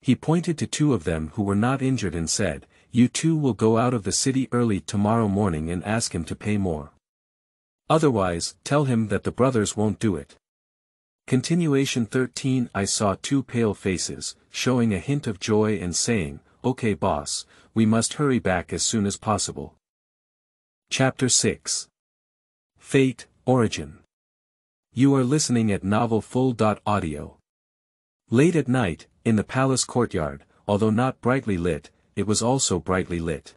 He pointed to two of them who were not injured and said, "You two will go out of the city early tomorrow morning and ask him to pay more. Otherwise, tell him that the brothers won't do it." Continuation thirteen. I saw two pale faces, showing a hint of joy and saying, "Okay boss, we must hurry back as soon as possible." Chapter six. Fate, Origin. You are listening at novel full dot audio. Late at night, in the palace courtyard, although not brightly lit, it was also brightly lit.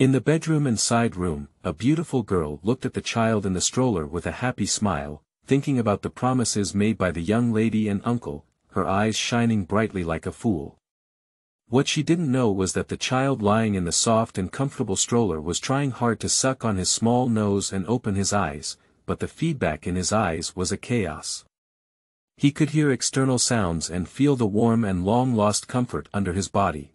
In the bedroom and side room, a beautiful girl looked at the child in the stroller with a happy smile, thinking about the promises made by the young lady and uncle, her eyes shining brightly like a fool. What she didn't know was that the child lying in the soft and comfortable stroller was trying hard to suck on his small nose and open his eyes, but the feedback in his eyes was a chaos. He could hear external sounds and feel the warm and long-lost comfort under his body.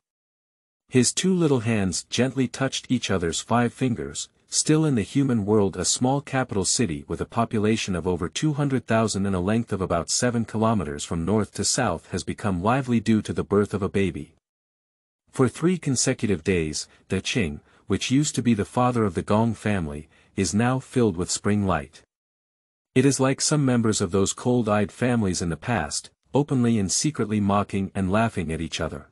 His two little hands gently touched each other's five fingers, still in the human world a small capital city with a population of over two hundred thousand and a length of about seven kilometers from north to south has become lively due to the birth of a baby. For three consecutive days, the Qing, which used to be the father of the Gong family, is now filled with spring light. It is like some members of those cold-eyed families in the past, openly and secretly mocking and laughing at each other.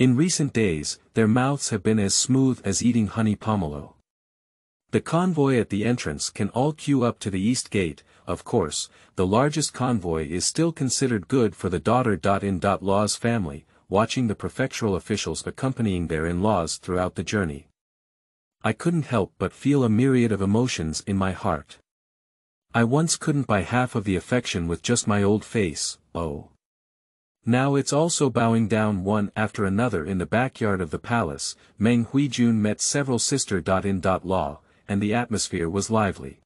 In recent days, their mouths have been as smooth as eating honey pomelo. The convoy at the entrance can all queue up to the east gate. Of course, the largest convoy is still considered good for the daughter-in-law's family, watching the prefectural officials accompanying their in-laws throughout the journey. I couldn't help but feel a myriad of emotions in my heart. I once couldn't buy half of the affection with just my old face, oh. Now it's also bowing down one after another in the backyard of the palace. Meng Huijun met several sister-in-law, and the atmosphere was lively.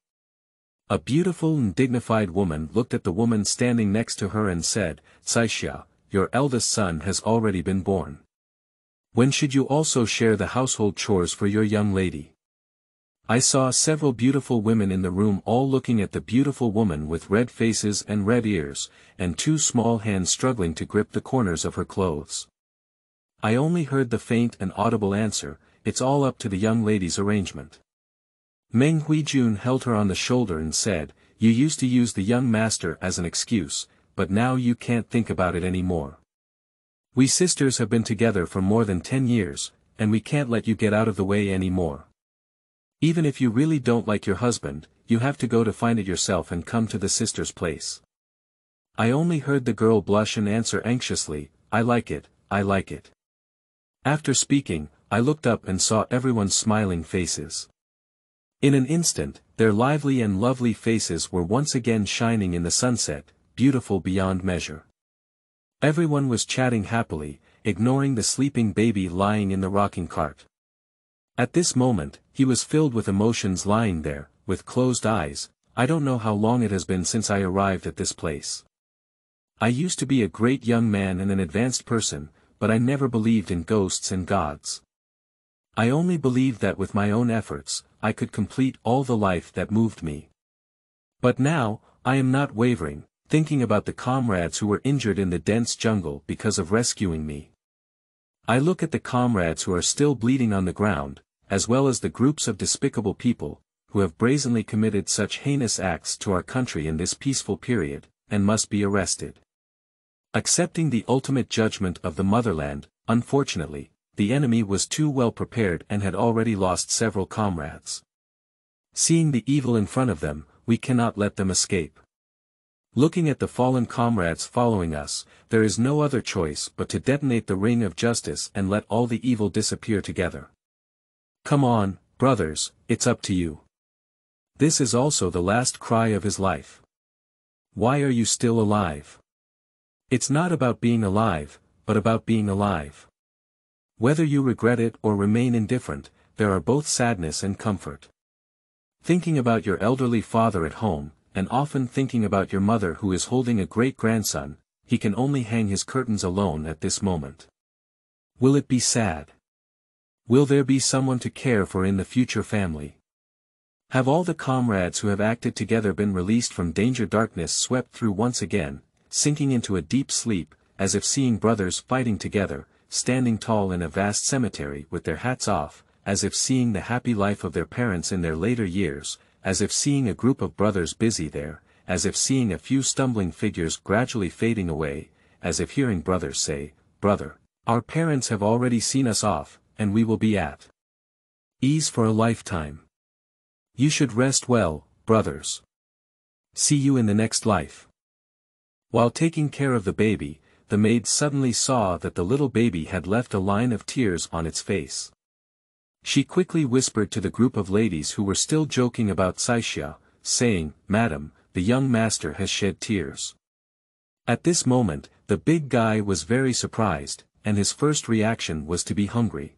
A beautiful and dignified woman looked at the woman standing next to her and said, "Caixia, your eldest son has already been born. When should you also share the household chores for your young lady?" I saw several beautiful women in the room all looking at the beautiful woman with red faces and red ears, and two small hands struggling to grip the corners of her clothes. I only heard the faint and audible answer, "It's all up to the young lady's arrangement." Meng Huijun held her on the shoulder and said, "You used to use the young master as an excuse, but now you can't think about it anymore. We sisters have been together for more than ten years, and we can't let you get out of the way anymore. Even if you really don't like your husband, you have to go to find it yourself and come to the sister's place." I only heard the girl blush and answer anxiously, "I like it, I like it." After speaking, I looked up and saw everyone's smiling faces. In an instant, their lively and lovely faces were once again shining in the sunset, beautiful beyond measure. Everyone was chatting happily, ignoring the sleeping baby lying in the rocking cart. At this moment, he was filled with emotions lying there, with closed eyes. I don't know how long it has been since I arrived at this place. I used to be a great young man and an advanced person, but I never believed in ghosts and gods. I only believed that with my own efforts, I could complete all the life that moved me. But now, I am not wavering, thinking about the comrades who were injured in the dense jungle because of rescuing me. I look at the comrades who are still bleeding on the ground, as well as the groups of despicable people, who have brazenly committed such heinous acts to our country in this peaceful period, and must be arrested. Accepting the ultimate judgment of the motherland, unfortunately, the enemy was too well prepared and had already lost several comrades. Seeing the evil in front of them, we cannot let them escape. Looking at the fallen comrades following us, there is no other choice but to detonate the ring of justice and let all the evil disappear together. Come on, brothers, it's up to you. This is also the last cry of his life. Why are you still alive? It's not about being alive, but about being alive. Whether you regret it or remain indifferent, there are both sadness and comfort. Thinking about your elderly father at home, and often thinking about your mother who is holding a great-grandson, he can only hang his curtains alone at this moment. Will it be sad? Will there be someone to care for in the future family? Have all the comrades who have acted together been released from danger? Darkness swept through once again, sinking into a deep sleep, as if seeing brothers fighting together, standing tall in a vast cemetery with their hats off, as if seeing the happy life of their parents in their later years, as if seeing a group of brothers busy there, as if seeing a few stumbling figures gradually fading away, as if hearing brothers say, "Brother, our parents have already seen us off, and we will be at ease for a lifetime. You should rest well, brothers. See you in the next life." While taking care of the baby, the maid suddenly saw that the little baby had left a line of tears on its face. She quickly whispered to the group of ladies who were still joking about Caixia, saying, "Madam, the young master has shed tears." At this moment, the big guy was very surprised, and his first reaction was to be hungry.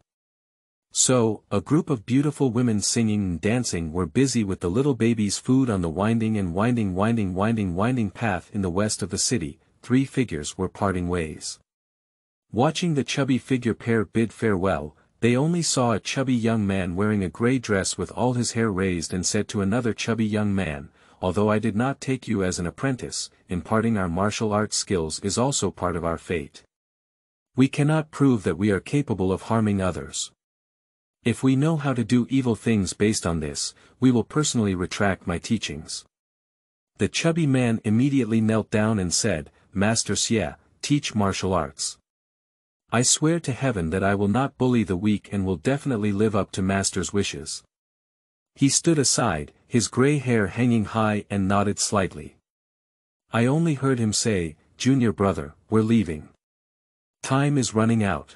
So, a group of beautiful women singing and dancing were busy with the little baby's food on the winding and winding winding winding winding path in the west of the city. Three figures were parting ways. Watching the chubby figure pair bid farewell, they only saw a chubby young man wearing a gray dress with all his hair raised and said to another chubby young man, "Although I did not take you as an apprentice, imparting our martial arts skills is also part of our fate. We cannot prove that we are capable of harming others. If we know how to do evil things based on this, we will personally retract my teachings." The chubby man immediately knelt down and said, "Master Xie, teach martial arts. I swear to heaven that I will not bully the weak and will definitely live up to Master's wishes." He stood aside, his gray hair hanging high, and nodded slightly. I only heard him say, "Junior brother, we're leaving. Time is running out."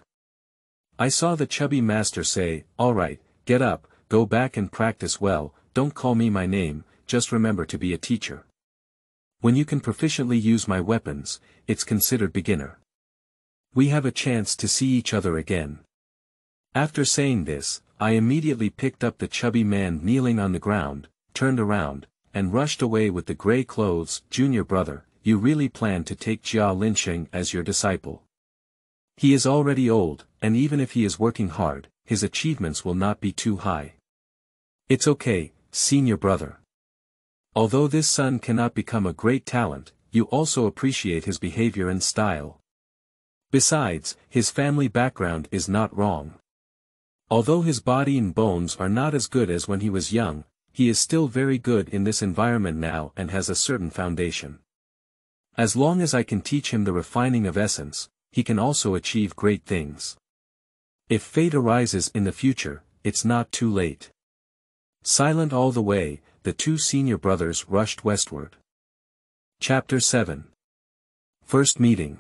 I saw the chubby master say, "All right, get up, go back and practice well, don't call me my name, just remember to be a teacher. When you can proficiently use my weapons, it's considered beginner. We have a chance to see each other again." After saying this, I immediately picked up the chubby man kneeling on the ground, turned around, and rushed away with the gray clothes. "Junior brother, you really plan to take Jia Linqing as your disciple? He is already old, and even if he is working hard, his achievements will not be too high." "It's okay, senior brother. Although this son cannot become a great talent, you also appreciate his behavior and style. Besides, his family background is not wrong. Although his body and bones are not as good as when he was young, he is still very good in this environment now and has a certain foundation. As long as I can teach him the refining of essence, he can also achieve great things. If fate arises in the future, it's not too late." Silent all the way, the two senior brothers rushed westward. Chapter seven. First Meeting.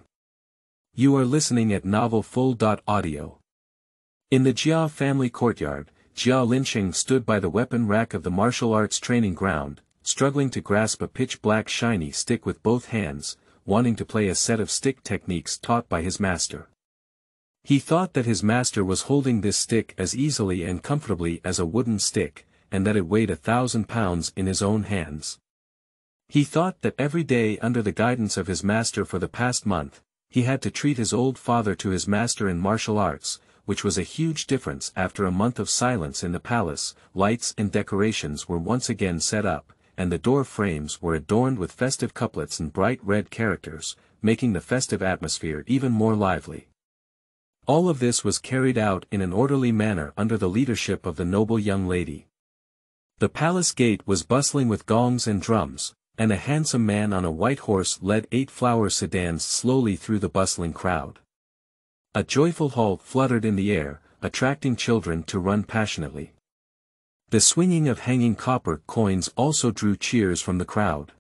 You are listening at novel full dot audio. In the Jia family courtyard, Jia Linqing stood by the weapon rack of the martial arts training ground, struggling to grasp a pitch-black shiny stick with both hands, wanting to play a set of stick techniques taught by his master. He thought that his master was holding this stick as easily and comfortably as a wooden stick, and that it weighed a thousand pounds in his own hands. He thought that every day under the guidance of his master for the past month, he had to treat his old father to his master in martial arts, which was a huge difference after a month of silence in the palace. Lights and decorations were once again set up, and the door frames were adorned with festive couplets and bright red characters, making the festive atmosphere even more lively. All of this was carried out in an orderly manner under the leadership of the noble young lady. The palace gate was bustling with gongs and drums, and a handsome man on a white horse led eight flower sedans slowly through the bustling crowd. A joyful hall fluttered in the air, attracting children to run passionately. The swinging of hanging copper coins also drew cheers from the crowd.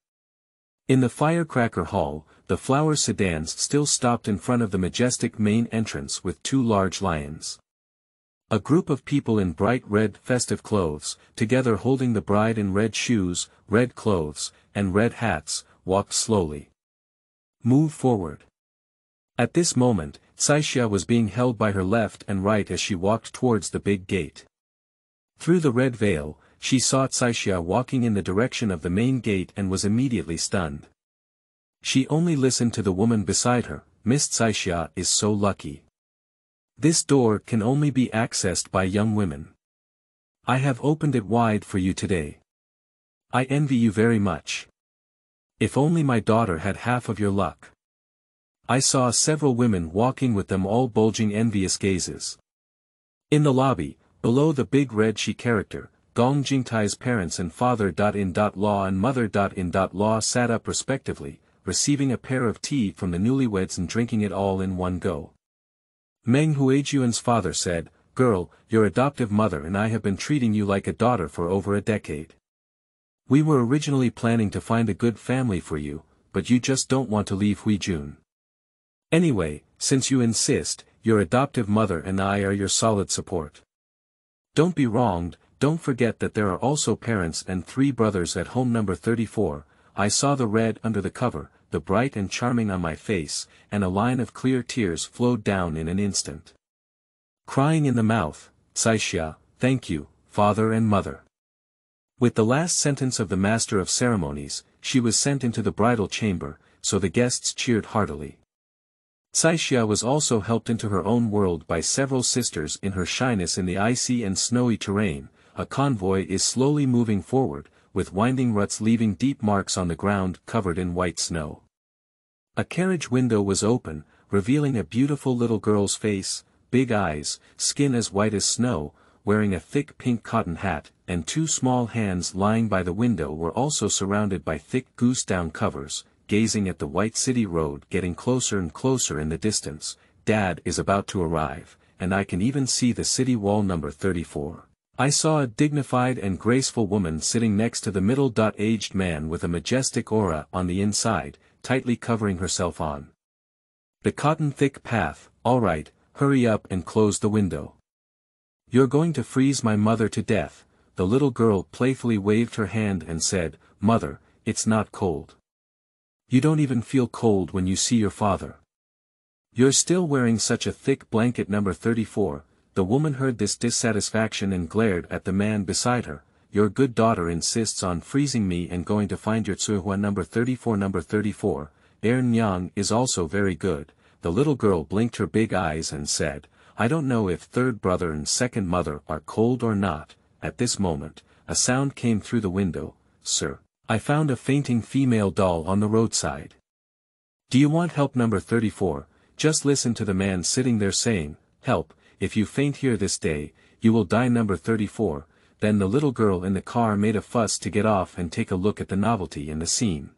In the firecracker hall, the flower sedans still stopped in front of the majestic main entrance with two large lions. A group of people in bright red festive clothes, together holding the bride in red shoes, red clothes, and red hats, walked slowly. Move forward. At this moment, Caixia was being held by her left and right as she walked towards the big gate. Through the red veil, she saw Caixia walking in the direction of the main gate and was immediately stunned. She only listened to the woman beside her. "Miss Caixia is so lucky. This door can only be accessed by young women. I have opened it wide for you today. I envy you very much. If only my daughter had half of your luck." I saw several women walking with them, all bulging envious gazes. In the lobby, below the big red she character, Gong Jingtai's parents and father-in-law and mother-in-law sat up respectively, receiving a pair of tea from the newlyweds and drinking it all in one go. Meng Huijun's father said, "Girl, your adoptive mother and I have been treating you like a daughter for over a decade. We were originally planning to find a good family for you, but you just don't want to leave Huijun. Anyway, since you insist, your adoptive mother and I are your solid support. Don't be wronged, don't forget that there are also parents and three brothers at home." Number thirty-four, I saw the red under the cover, the bright and charming on my face, and a line of clear tears flowed down in an instant. Crying in the mouth, "Caixia, thank you, father and mother." With the last sentence of the master of ceremonies, she was sent into the bridal chamber, so the guests cheered heartily. Caixia was also helped into her own world by several sisters in her shyness in the icy and snowy terrain. A convoy is slowly moving forward, with winding ruts leaving deep marks on the ground covered in white snow. A carriage window was open, revealing a beautiful little girl's face, big eyes, skin as white as snow, wearing a thick pink cotton hat, and two small hands lying by the window were also surrounded by thick goose-down covers, gazing at the white city road getting closer and closer in the distance. Dad is about to arrive, and I can even see the city wall number thirty-four. I saw a dignified and graceful woman sitting next to the middle-aged man with a majestic aura on the inside, tightly covering herself on the cotton-thick path. All right, hurry up and close the window. You're going to freeze my mother to death. The little girl playfully waved her hand and said, Mother, it's not cold. You don't even feel cold when you see your father. You're still wearing such a thick blanket. Number thirty-four, the woman heard this dissatisfaction and glared at the man beside her. Your good daughter insists on freezing me and going to find your Tsuhua. Number thirty-four. Number thirty-four, Ern Yang is also very good. The little girl blinked her big eyes and said, I don't know if third brother and second mother are cold or not. At this moment, a sound came through the window. Sir, I found a fainting female doll on the roadside. Do you want help? Number thirty-four, just listen to the man sitting there saying, Help, if you faint here this day, you will die. Number thirty-four, then the little girl in the car made a fuss to get off and take a look at the novelty in the scene.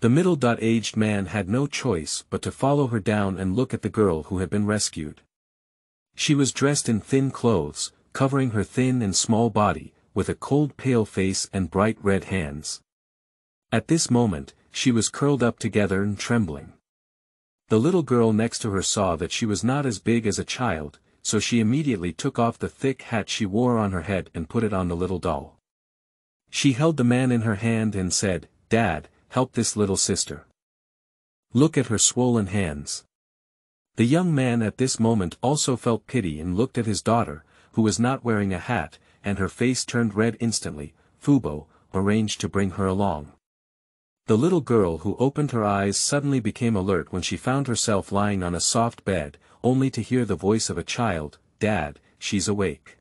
The middle-aged man had no choice but to follow her down and look at the girl who had been rescued. She was dressed in thin clothes, covering her thin and small body, with a cold pale face and bright red hands. At this moment, she was curled up together and trembling. The little girl next to her saw that she was not as big as a child, so she immediately took off the thick hat she wore on her head and put it on the little doll. She held the man in her hand and said, Dad, help this little sister. Look at her swollen hands. The young man at this moment also felt pity and looked at his daughter, who was not wearing a hat, and her face turned red instantly. Fubo arranged to bring her along. The little girl who opened her eyes suddenly became alert when she found herself lying on a soft bed, only to hear the voice of a child, Dad, she's awake.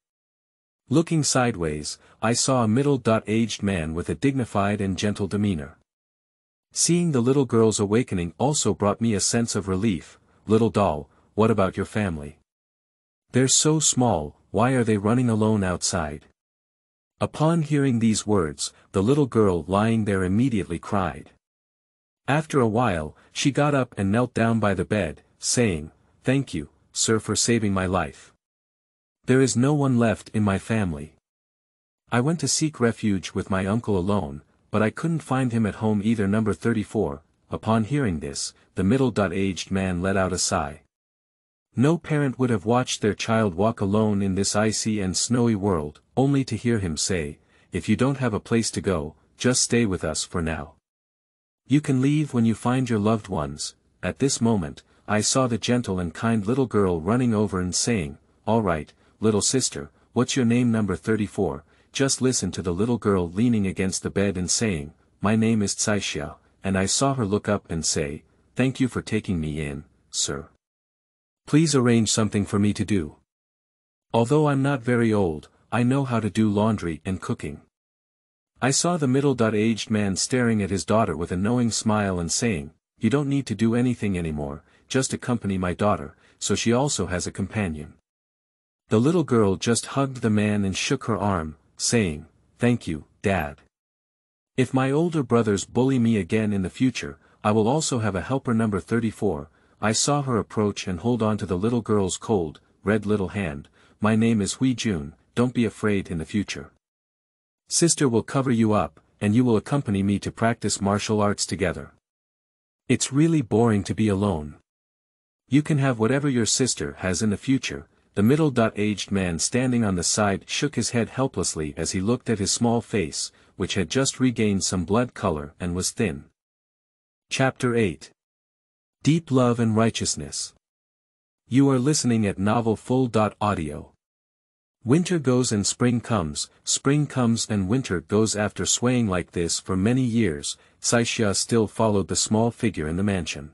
Looking sideways, I saw a middle-aged man with a dignified and gentle demeanor. Seeing the little girl's awakening also brought me a sense of relief. Little doll, what about your family? They're so small. Why are they running alone outside? Upon hearing these words, the little girl lying there immediately cried. After a while, she got up and knelt down by the bed, saying, Thank you, sir, for saving my life. There is no one left in my family. I went to seek refuge with my uncle alone, but I couldn't find him at home either. Number thirty-four, upon hearing this, the middle-aged man let out a sigh. No parent would have watched their child walk alone in this icy and snowy world, only to hear him say, If you don't have a place to go, just stay with us for now. You can leave when you find your loved ones. At this moment, I saw the gentle and kind little girl running over and saying, All right, little sister, what's your name? Number thirty-four, just listen to the little girl leaning against the bed and saying, My name is Caixia, and I saw her look up and say, Thank you for taking me in, sir. Please arrange something for me to do. Although I'm not very old, I know how to do laundry and cooking. I saw the middle-aged man staring at his daughter with a knowing smile and saying, You don't need to do anything anymore, just accompany my daughter, so she also has a companion. The little girl just hugged the man and shook her arm, saying, Thank you, Dad. If my older brothers bully me again in the future, I will also have a helper. Number thirty-four, I saw her approach and hold on to the little girl's cold, red little hand. My name is Huijun, don't be afraid in the future. Sister will cover you up, and you will accompany me to practice martial arts together. It's really boring to be alone. You can have whatever your sister has in the future. The middle-aged man standing on the side shook his head helplessly as he looked at his small face, which had just regained some blood color and was thin. Chapter eight. Deep Love and Righteousness. You are listening at novel full dot audio. Winter goes and spring comes, spring comes and winter goes. After swaying like this for many years, Caixia still followed the small figure in the mansion.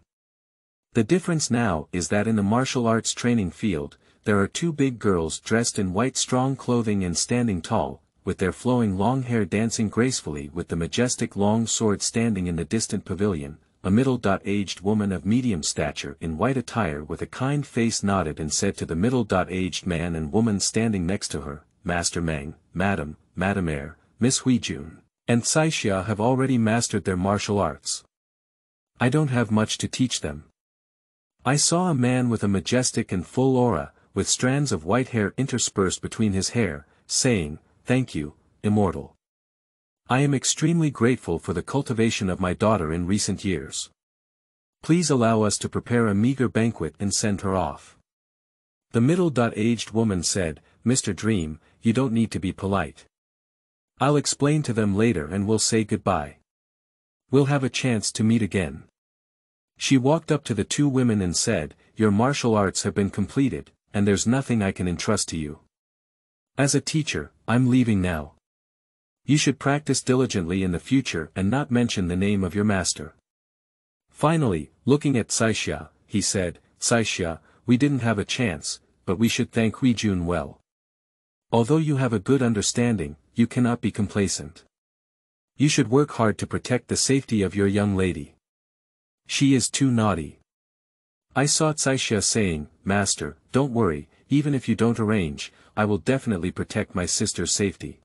The difference now is that in the martial arts training field, there are two big girls dressed in white strong clothing and standing tall, with their flowing long hair dancing gracefully with the majestic long sword standing in the distant pavilion, a middle-aged woman of medium stature in white attire with a kind face nodded and said to the middle-aged man and woman standing next to her, Master Meng, Madam, Madam Air, Miss Huijun, and Caixia have already mastered their martial arts. I don't have much to teach them. I saw a man with a majestic and full aura, with strands of white hair interspersed between his hair, saying, Thank you, Immortal. I am extremely grateful for the cultivation of my daughter in recent years. Please allow us to prepare a meager banquet and send her off. The middle-aged woman said, Mister Dream, you don't need to be polite. I'll explain to them later and we'll say goodbye. We'll have a chance to meet again. She walked up to the two women and said, Your martial arts have been completed, and there's nothing I can entrust to you. As a teacher, I'm leaving now. You should practice diligently in the future and not mention the name of your master. Finally, looking at Caixia, he said, Caixia, we didn't have a chance, but we should thank Huijun well. Although you have a good understanding, you cannot be complacent. You should work hard to protect the safety of your young lady. She is too naughty. I saw Caixia saying, Master, don't worry, even if you don't arrange, I will definitely protect my sister's safety.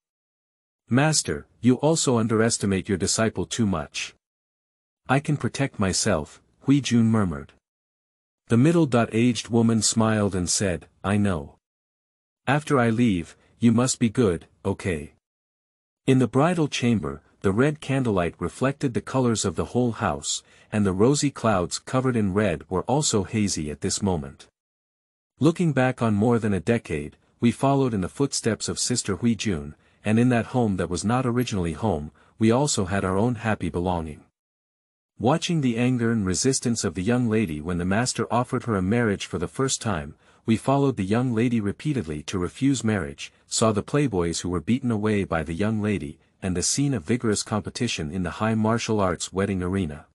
Master, you also underestimate your disciple too much. I can protect myself, Huijun murmured. The middle-aged woman smiled and said, I know. After I leave, you must be good, okay. In the bridal chamber, the red candlelight reflected the colors of the whole house, and the rosy clouds covered in red were also hazy at this moment. Looking back on more than a decade, we followed in the footsteps of Sister Huijun, and in that home that was not originally home, we also had our own happy belonging. Watching the anger and resistance of the young lady when the master offered her a marriage for the first time, we followed the young lady repeatedly to refuse marriage, saw the playboys who were beaten away by the young lady, and the scene of vigorous competition in the high martial arts wedding arena.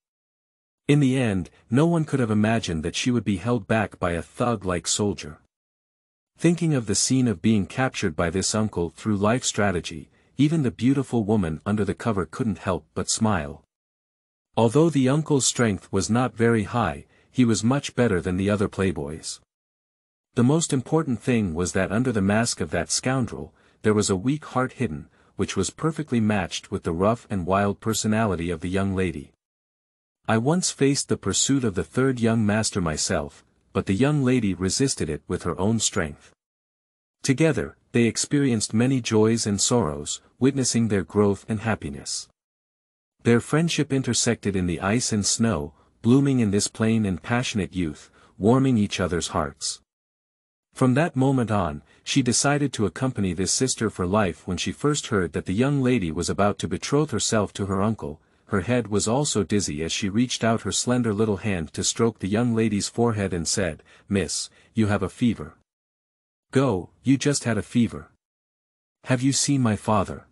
In the end, no one could have imagined that she would be held back by a thug-like soldier. Thinking of the scene of being captured by this uncle through life strategy, even the beautiful woman under the cover couldn't help but smile. Although the uncle's strength was not very high, he was much better than the other playboys. The most important thing was that under the mask of that scoundrel, there was a weak heart hidden, which was perfectly matched with the rough and wild personality of the young lady. I once faced the pursuit of the third young master myself, but the young lady resisted it with her own strength. Together, they experienced many joys and sorrows, witnessing their growth and happiness. Their friendship intersected in the ice and snow, blooming in this plain and passionate youth, warming each other's hearts. From that moment on, she decided to accompany this sister for life. When she first heard that the young lady was about to betroth herself to her uncle, her head was also dizzy as she reached out her slender little hand to stroke the young lady's forehead and said, Miss, you have a fever. Go, you just had a fever. Have you seen my father?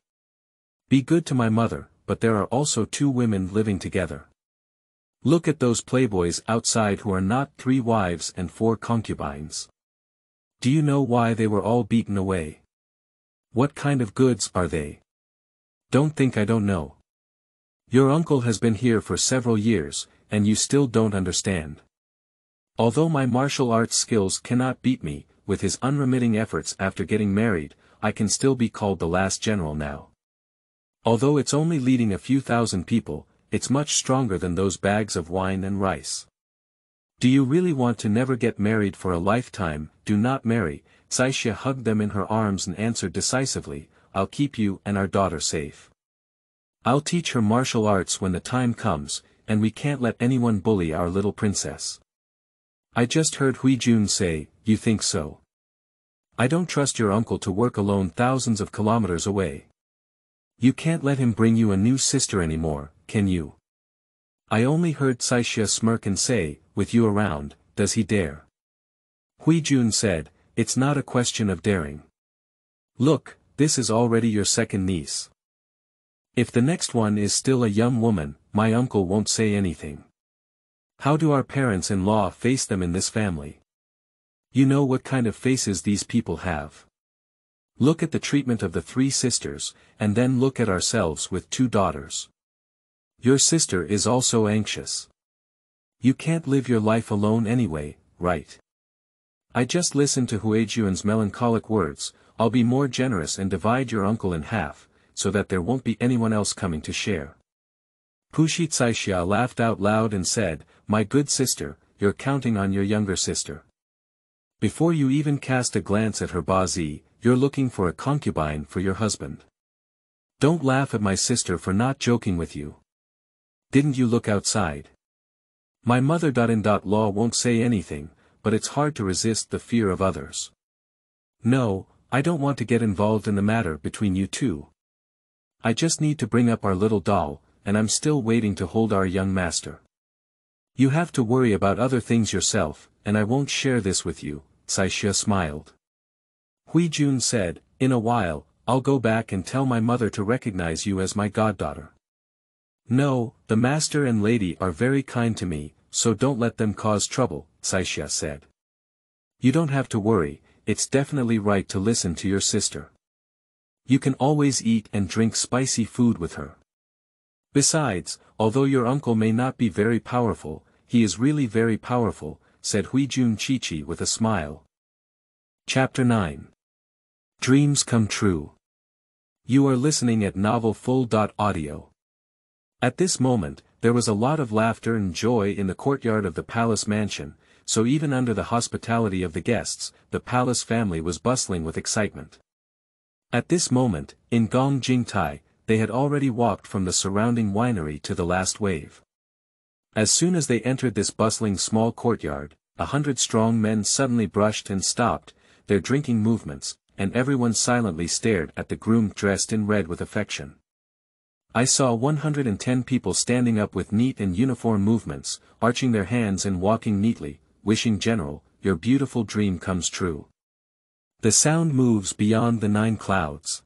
Be good to my mother, but there are also two women living together. Look at those playboys outside who are not three wives and four concubines. Do you know why they were all beaten away? What kind of goods are they? Don't think I don't know. Your uncle has been here for several years, and you still don't understand. Although my martial arts skills cannot beat me, with his unremitting efforts after getting married, I can still be called the last general now. Although it's only leading a few thousand people, it's much stronger than those bags of wine and rice. Do you really want to never get married for a lifetime? Do not marry. Caixia hugged them in her arms and answered decisively, I'll keep you and our daughter safe. I'll teach her martial arts when the time comes, and we can't let anyone bully our little princess. I just heard Huijun say, You think so? I don't trust your uncle to work alone thousands of kilometers away. You can't let him bring you a new sister anymore, can you? I only heard Caixia smirk and say, With you around, does he dare? Huijun said, It's not a question of daring. Look, this is already your second niece. If the next one is still a young woman, my uncle won't say anything. How do our parents-in-law face them in this family? You know what kind of faces these people have. Look at the treatment of the three sisters, and then look at ourselves with two daughters. Your sister is also anxious. You can't live your life alone anyway, right? I just listened to Huijun's melancholic words. I'll be more generous and divide your uncle in half, so that there won't be anyone else coming to share. Puxi Caixia laughed out loud and said, My good sister, you're counting on your younger sister. Before you even cast a glance at her bazi, you're looking for a concubine for your husband. Don't laugh at my sister for not joking with you. Didn't you look outside? My mother-in-law won't say anything, but it's hard to resist the fear of others. No, I don't want to get involved in the matter between you two. I just need to bring up our little doll, and I'm still waiting to hold our young master. You have to worry about other things yourself, and I won't share this with you, Caixia smiled. Huijun said, In a while, I'll go back and tell my mother to recognize you as my goddaughter. No, the master and lady are very kind to me, so don't let them cause trouble, Caixia said. You don't have to worry, it's definitely right to listen to your sister. You can always eat and drink spicy food with her. Besides, although your uncle may not be very powerful, he is really very powerful, said Huijun Chichi with a smile. Chapter nine. Dreams Come True. You are listening at novel full dot audio. At this moment, there was a lot of laughter and joy in the courtyard of the palace mansion, so even under the hospitality of the guests, the palace family was bustling with excitement. At this moment, in Gong Jingtai, they had already walked from the surrounding winery to the last wave. As soon as they entered this bustling small courtyard, a hundred strong men suddenly brushed and stopped their drinking movements, and everyone silently stared at the groom dressed in red with affection. I saw one hundred ten people standing up with neat and uniform movements, arching their hands and walking neatly, wishing General, your beautiful dream comes true. The sound moves beyond the nine clouds.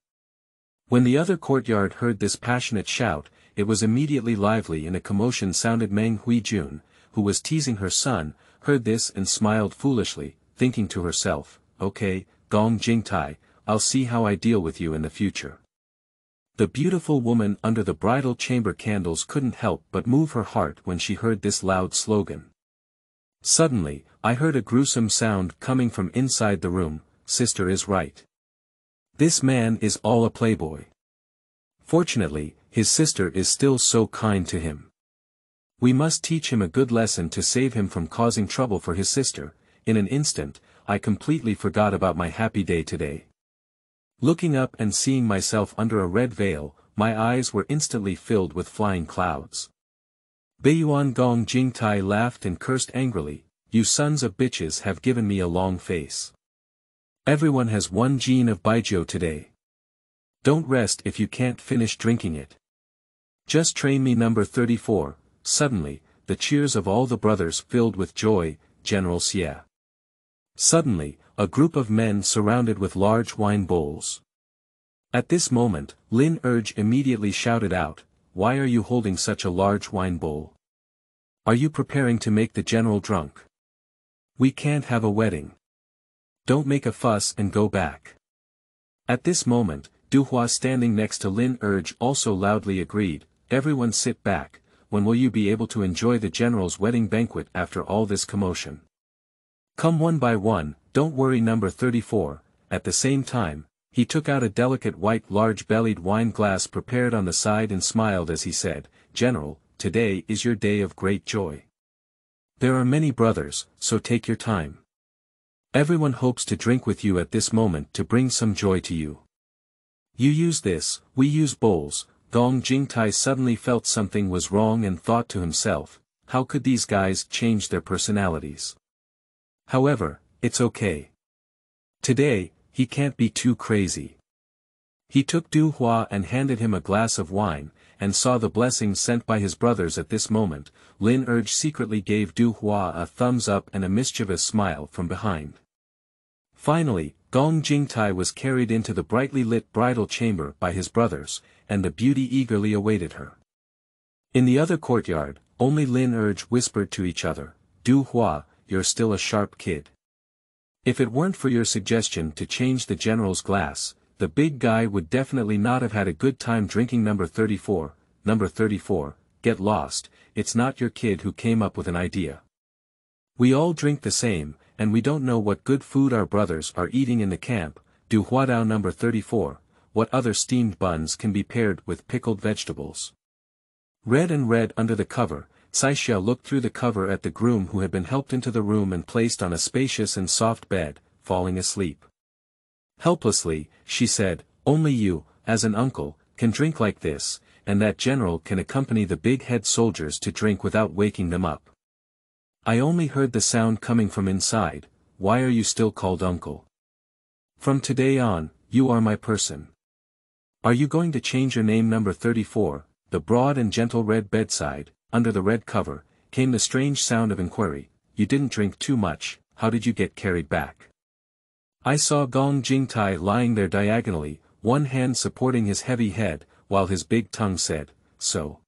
When the other courtyard heard this passionate shout, it was immediately lively and a commotion sounded. Meng Huijun, who was teasing her son, heard this and smiled foolishly, thinking to herself, Okay, Gong Jingtai, I'll see how I deal with you in the future. The beautiful woman under the bridal chamber candles couldn't help but move her heart when she heard this loud slogan. Suddenly, I heard a gruesome sound coming from inside the room. Sister is right. This man is all a playboy. Fortunately, his sister is still so kind to him. We must teach him a good lesson to save him from causing trouble for his sister. In an instant, I completely forgot about my happy day today. Looking up and seeing myself under a red veil, my eyes were instantly filled with flying clouds. Beiyuan Gong Jingtai laughed and cursed angrily, You sons of bitches have given me a long face. Everyone has one gin of baijiu today. Don't rest if you can't finish drinking it. Just train me number thirty-four, suddenly, the cheers of all the brothers filled with joy, General Xie. Suddenly, a group of men surrounded with large wine bowls. At this moment, Lin Erge immediately shouted out, Why are you holding such a large wine bowl? Are you preparing to make the general drunk? We can't have a wedding. Don't make a fuss and go back. At this moment, Du Hua standing next to Lin Erge also loudly agreed, Everyone sit back, when will you be able to enjoy the general's wedding banquet after all this commotion? Come one by one, don't worry. Number thirty-four, at the same time, he took out a delicate white large-bellied wine glass prepared on the side and smiled as he said, General, today is your day of great joy. There are many brothers, so take your time. Everyone hopes to drink with you at this moment to bring some joy to you. You use this, we use bowls. Gong Jingtai suddenly felt something was wrong and thought to himself, How could these guys change their personalities? However, it's okay. Today, he can't be too crazy. He took Du Hua and handed him a glass of wine, and saw the blessings sent by his brothers at this moment. Lin Erge secretly gave Du Hua a thumbs up and a mischievous smile from behind. Finally, Gong Jingtai was carried into the brightly lit bridal chamber by his brothers, and the beauty eagerly awaited her. In the other courtyard, Only Lin Erge whispered to each other, Du Hua, you're still a sharp kid. If it weren't for your suggestion to change the general's glass, the big guy would definitely not have had a good time drinking number thirty-four, number thirty-four, get lost, it's not your kid who came up with an idea. We all drink the same, and we don't know what good food our brothers are eating in the camp, Du Huadao number thirty-four, what other steamed buns can be paired with pickled vegetables. Red and red under the cover, Caixia looked through the cover at the groom who had been helped into the room and placed on a spacious and soft bed, falling asleep. Helplessly, she said, only you, as an uncle, can drink like this, and that general can accompany the big-head soldiers to drink without waking them up. I only heard the sound coming from inside, why are you still called uncle? From today on, you are my person. Are you going to change your name number thirty-four, the broad and gentle red bedside, under the red cover, came the strange sound of inquiry, you didn't drink too much, how did you get carried back? I saw Gong Jingtai lying there diagonally, one hand supporting his heavy head, while his big tongue said, so.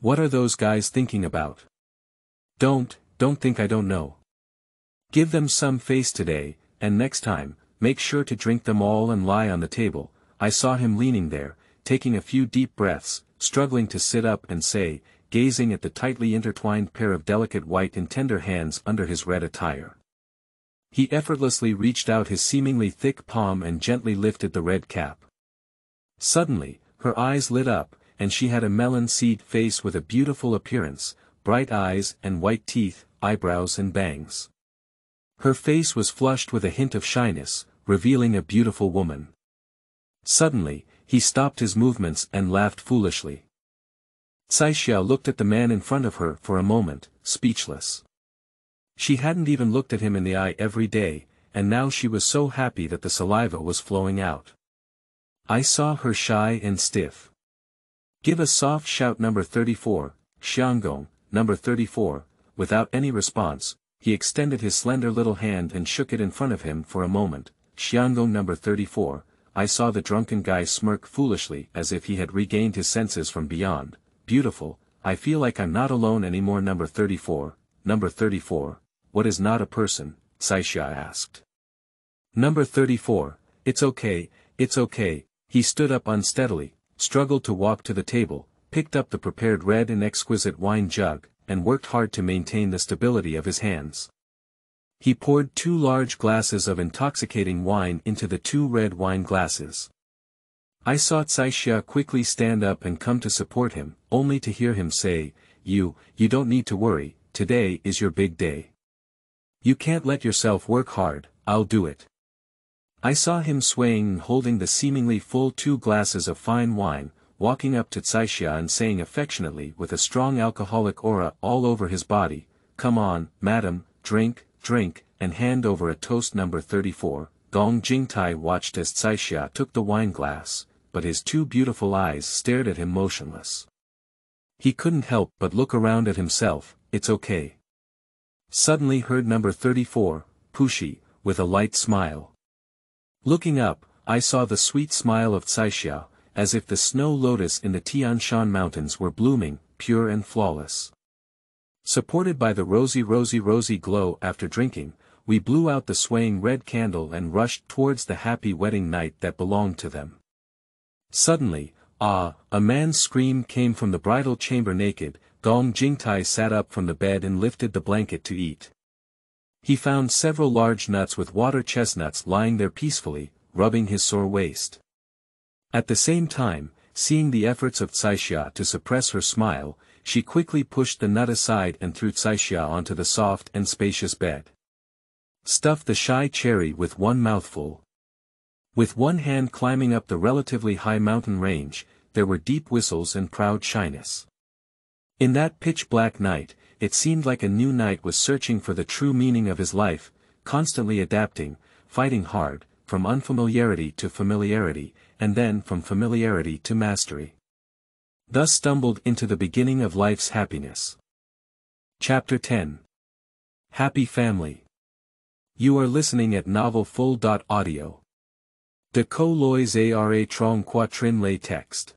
What are those guys thinking about? Don't, don't think I don't know. Give them some face today, and next time, make sure to drink them all and lie on the table. I saw him leaning there, taking a few deep breaths, struggling to sit up and say, gazing at the tightly intertwined pair of delicate white and tender hands under his red attire. He effortlessly reached out his seemingly thick palm and gently lifted the red cap. Suddenly, her eyes lit up, and she had a melon seed face with a beautiful appearance, bright eyes and white teeth, eyebrows and bangs. Her face was flushed with a hint of shyness, revealing a beautiful woman. Suddenly, he stopped his movements and laughed foolishly. Caixia looked at the man in front of her for a moment, speechless. She hadn't even looked at him in the eye every day, and now she was so happy that the saliva was flowing out. I saw her shy and stiff. Give a soft shout number thirty-four, Xianggong, number thirty-four, without any response, he extended his slender little hand and shook it in front of him for a moment, Xianggong number thirty-four, I saw the drunken guy smirk foolishly as if he had regained his senses from beyond, beautiful, I feel like I'm not alone anymore number thirty-four, number thirty-four, what is not a person, Caixia asked. Number thirty-four, it's okay, it's okay, he stood up unsteadily, struggled to walk to the table, picked up the prepared red and exquisite wine jug, and worked hard to maintain the stability of his hands. He poured two large glasses of intoxicating wine into the two red wine glasses. I saw Caixia quickly stand up and come to support him, only to hear him say, You, you don't need to worry, today is your big day. You can't let yourself work hard, I'll do it. I saw him swaying and holding the seemingly full two glasses of fine wine, walking up to Caixia and saying affectionately with a strong alcoholic aura all over his body, Come on, madam, drink, drink, and hand over a toast number thirty-four. Gong Jingtai watched as Caixia took the wine glass, but his two beautiful eyes stared at him motionless. He couldn't help but look around at himself, It's okay. Suddenly heard number thirty-four, Pushi, with a light smile. Looking up, I saw the sweet smile of Caixia, as if the snow lotus in the Tian Shan mountains were blooming, pure and flawless. Supported by the rosy rosy rosy glow after drinking, we blew out the swaying red candle and rushed towards the happy wedding night that belonged to them. Suddenly, ah, a man's scream came from the bridal chamber naked, Gong Jingtai sat up from the bed and lifted the blanket to eat. He found several large nuts with water chestnuts lying there peacefully, rubbing his sore waist. At the same time, seeing the efforts of Caixia to suppress her smile, she quickly pushed the nut aside and threw Caixia onto the soft and spacious bed. Stuffed the shy cherry with one mouthful. With one hand climbing up the relatively high mountain range, there were deep whistles and proud shyness. In that pitch-black night, it seemed like a new knight was searching for the true meaning of his life, constantly adapting, fighting hard, from unfamiliarity to familiarity, and then from familiarity to mastery. Thus stumbled into the beginning of life's happiness. Chapter ten. Happy Family. You are listening at novel full dot audio. De co lois ara trong quatrin lay text.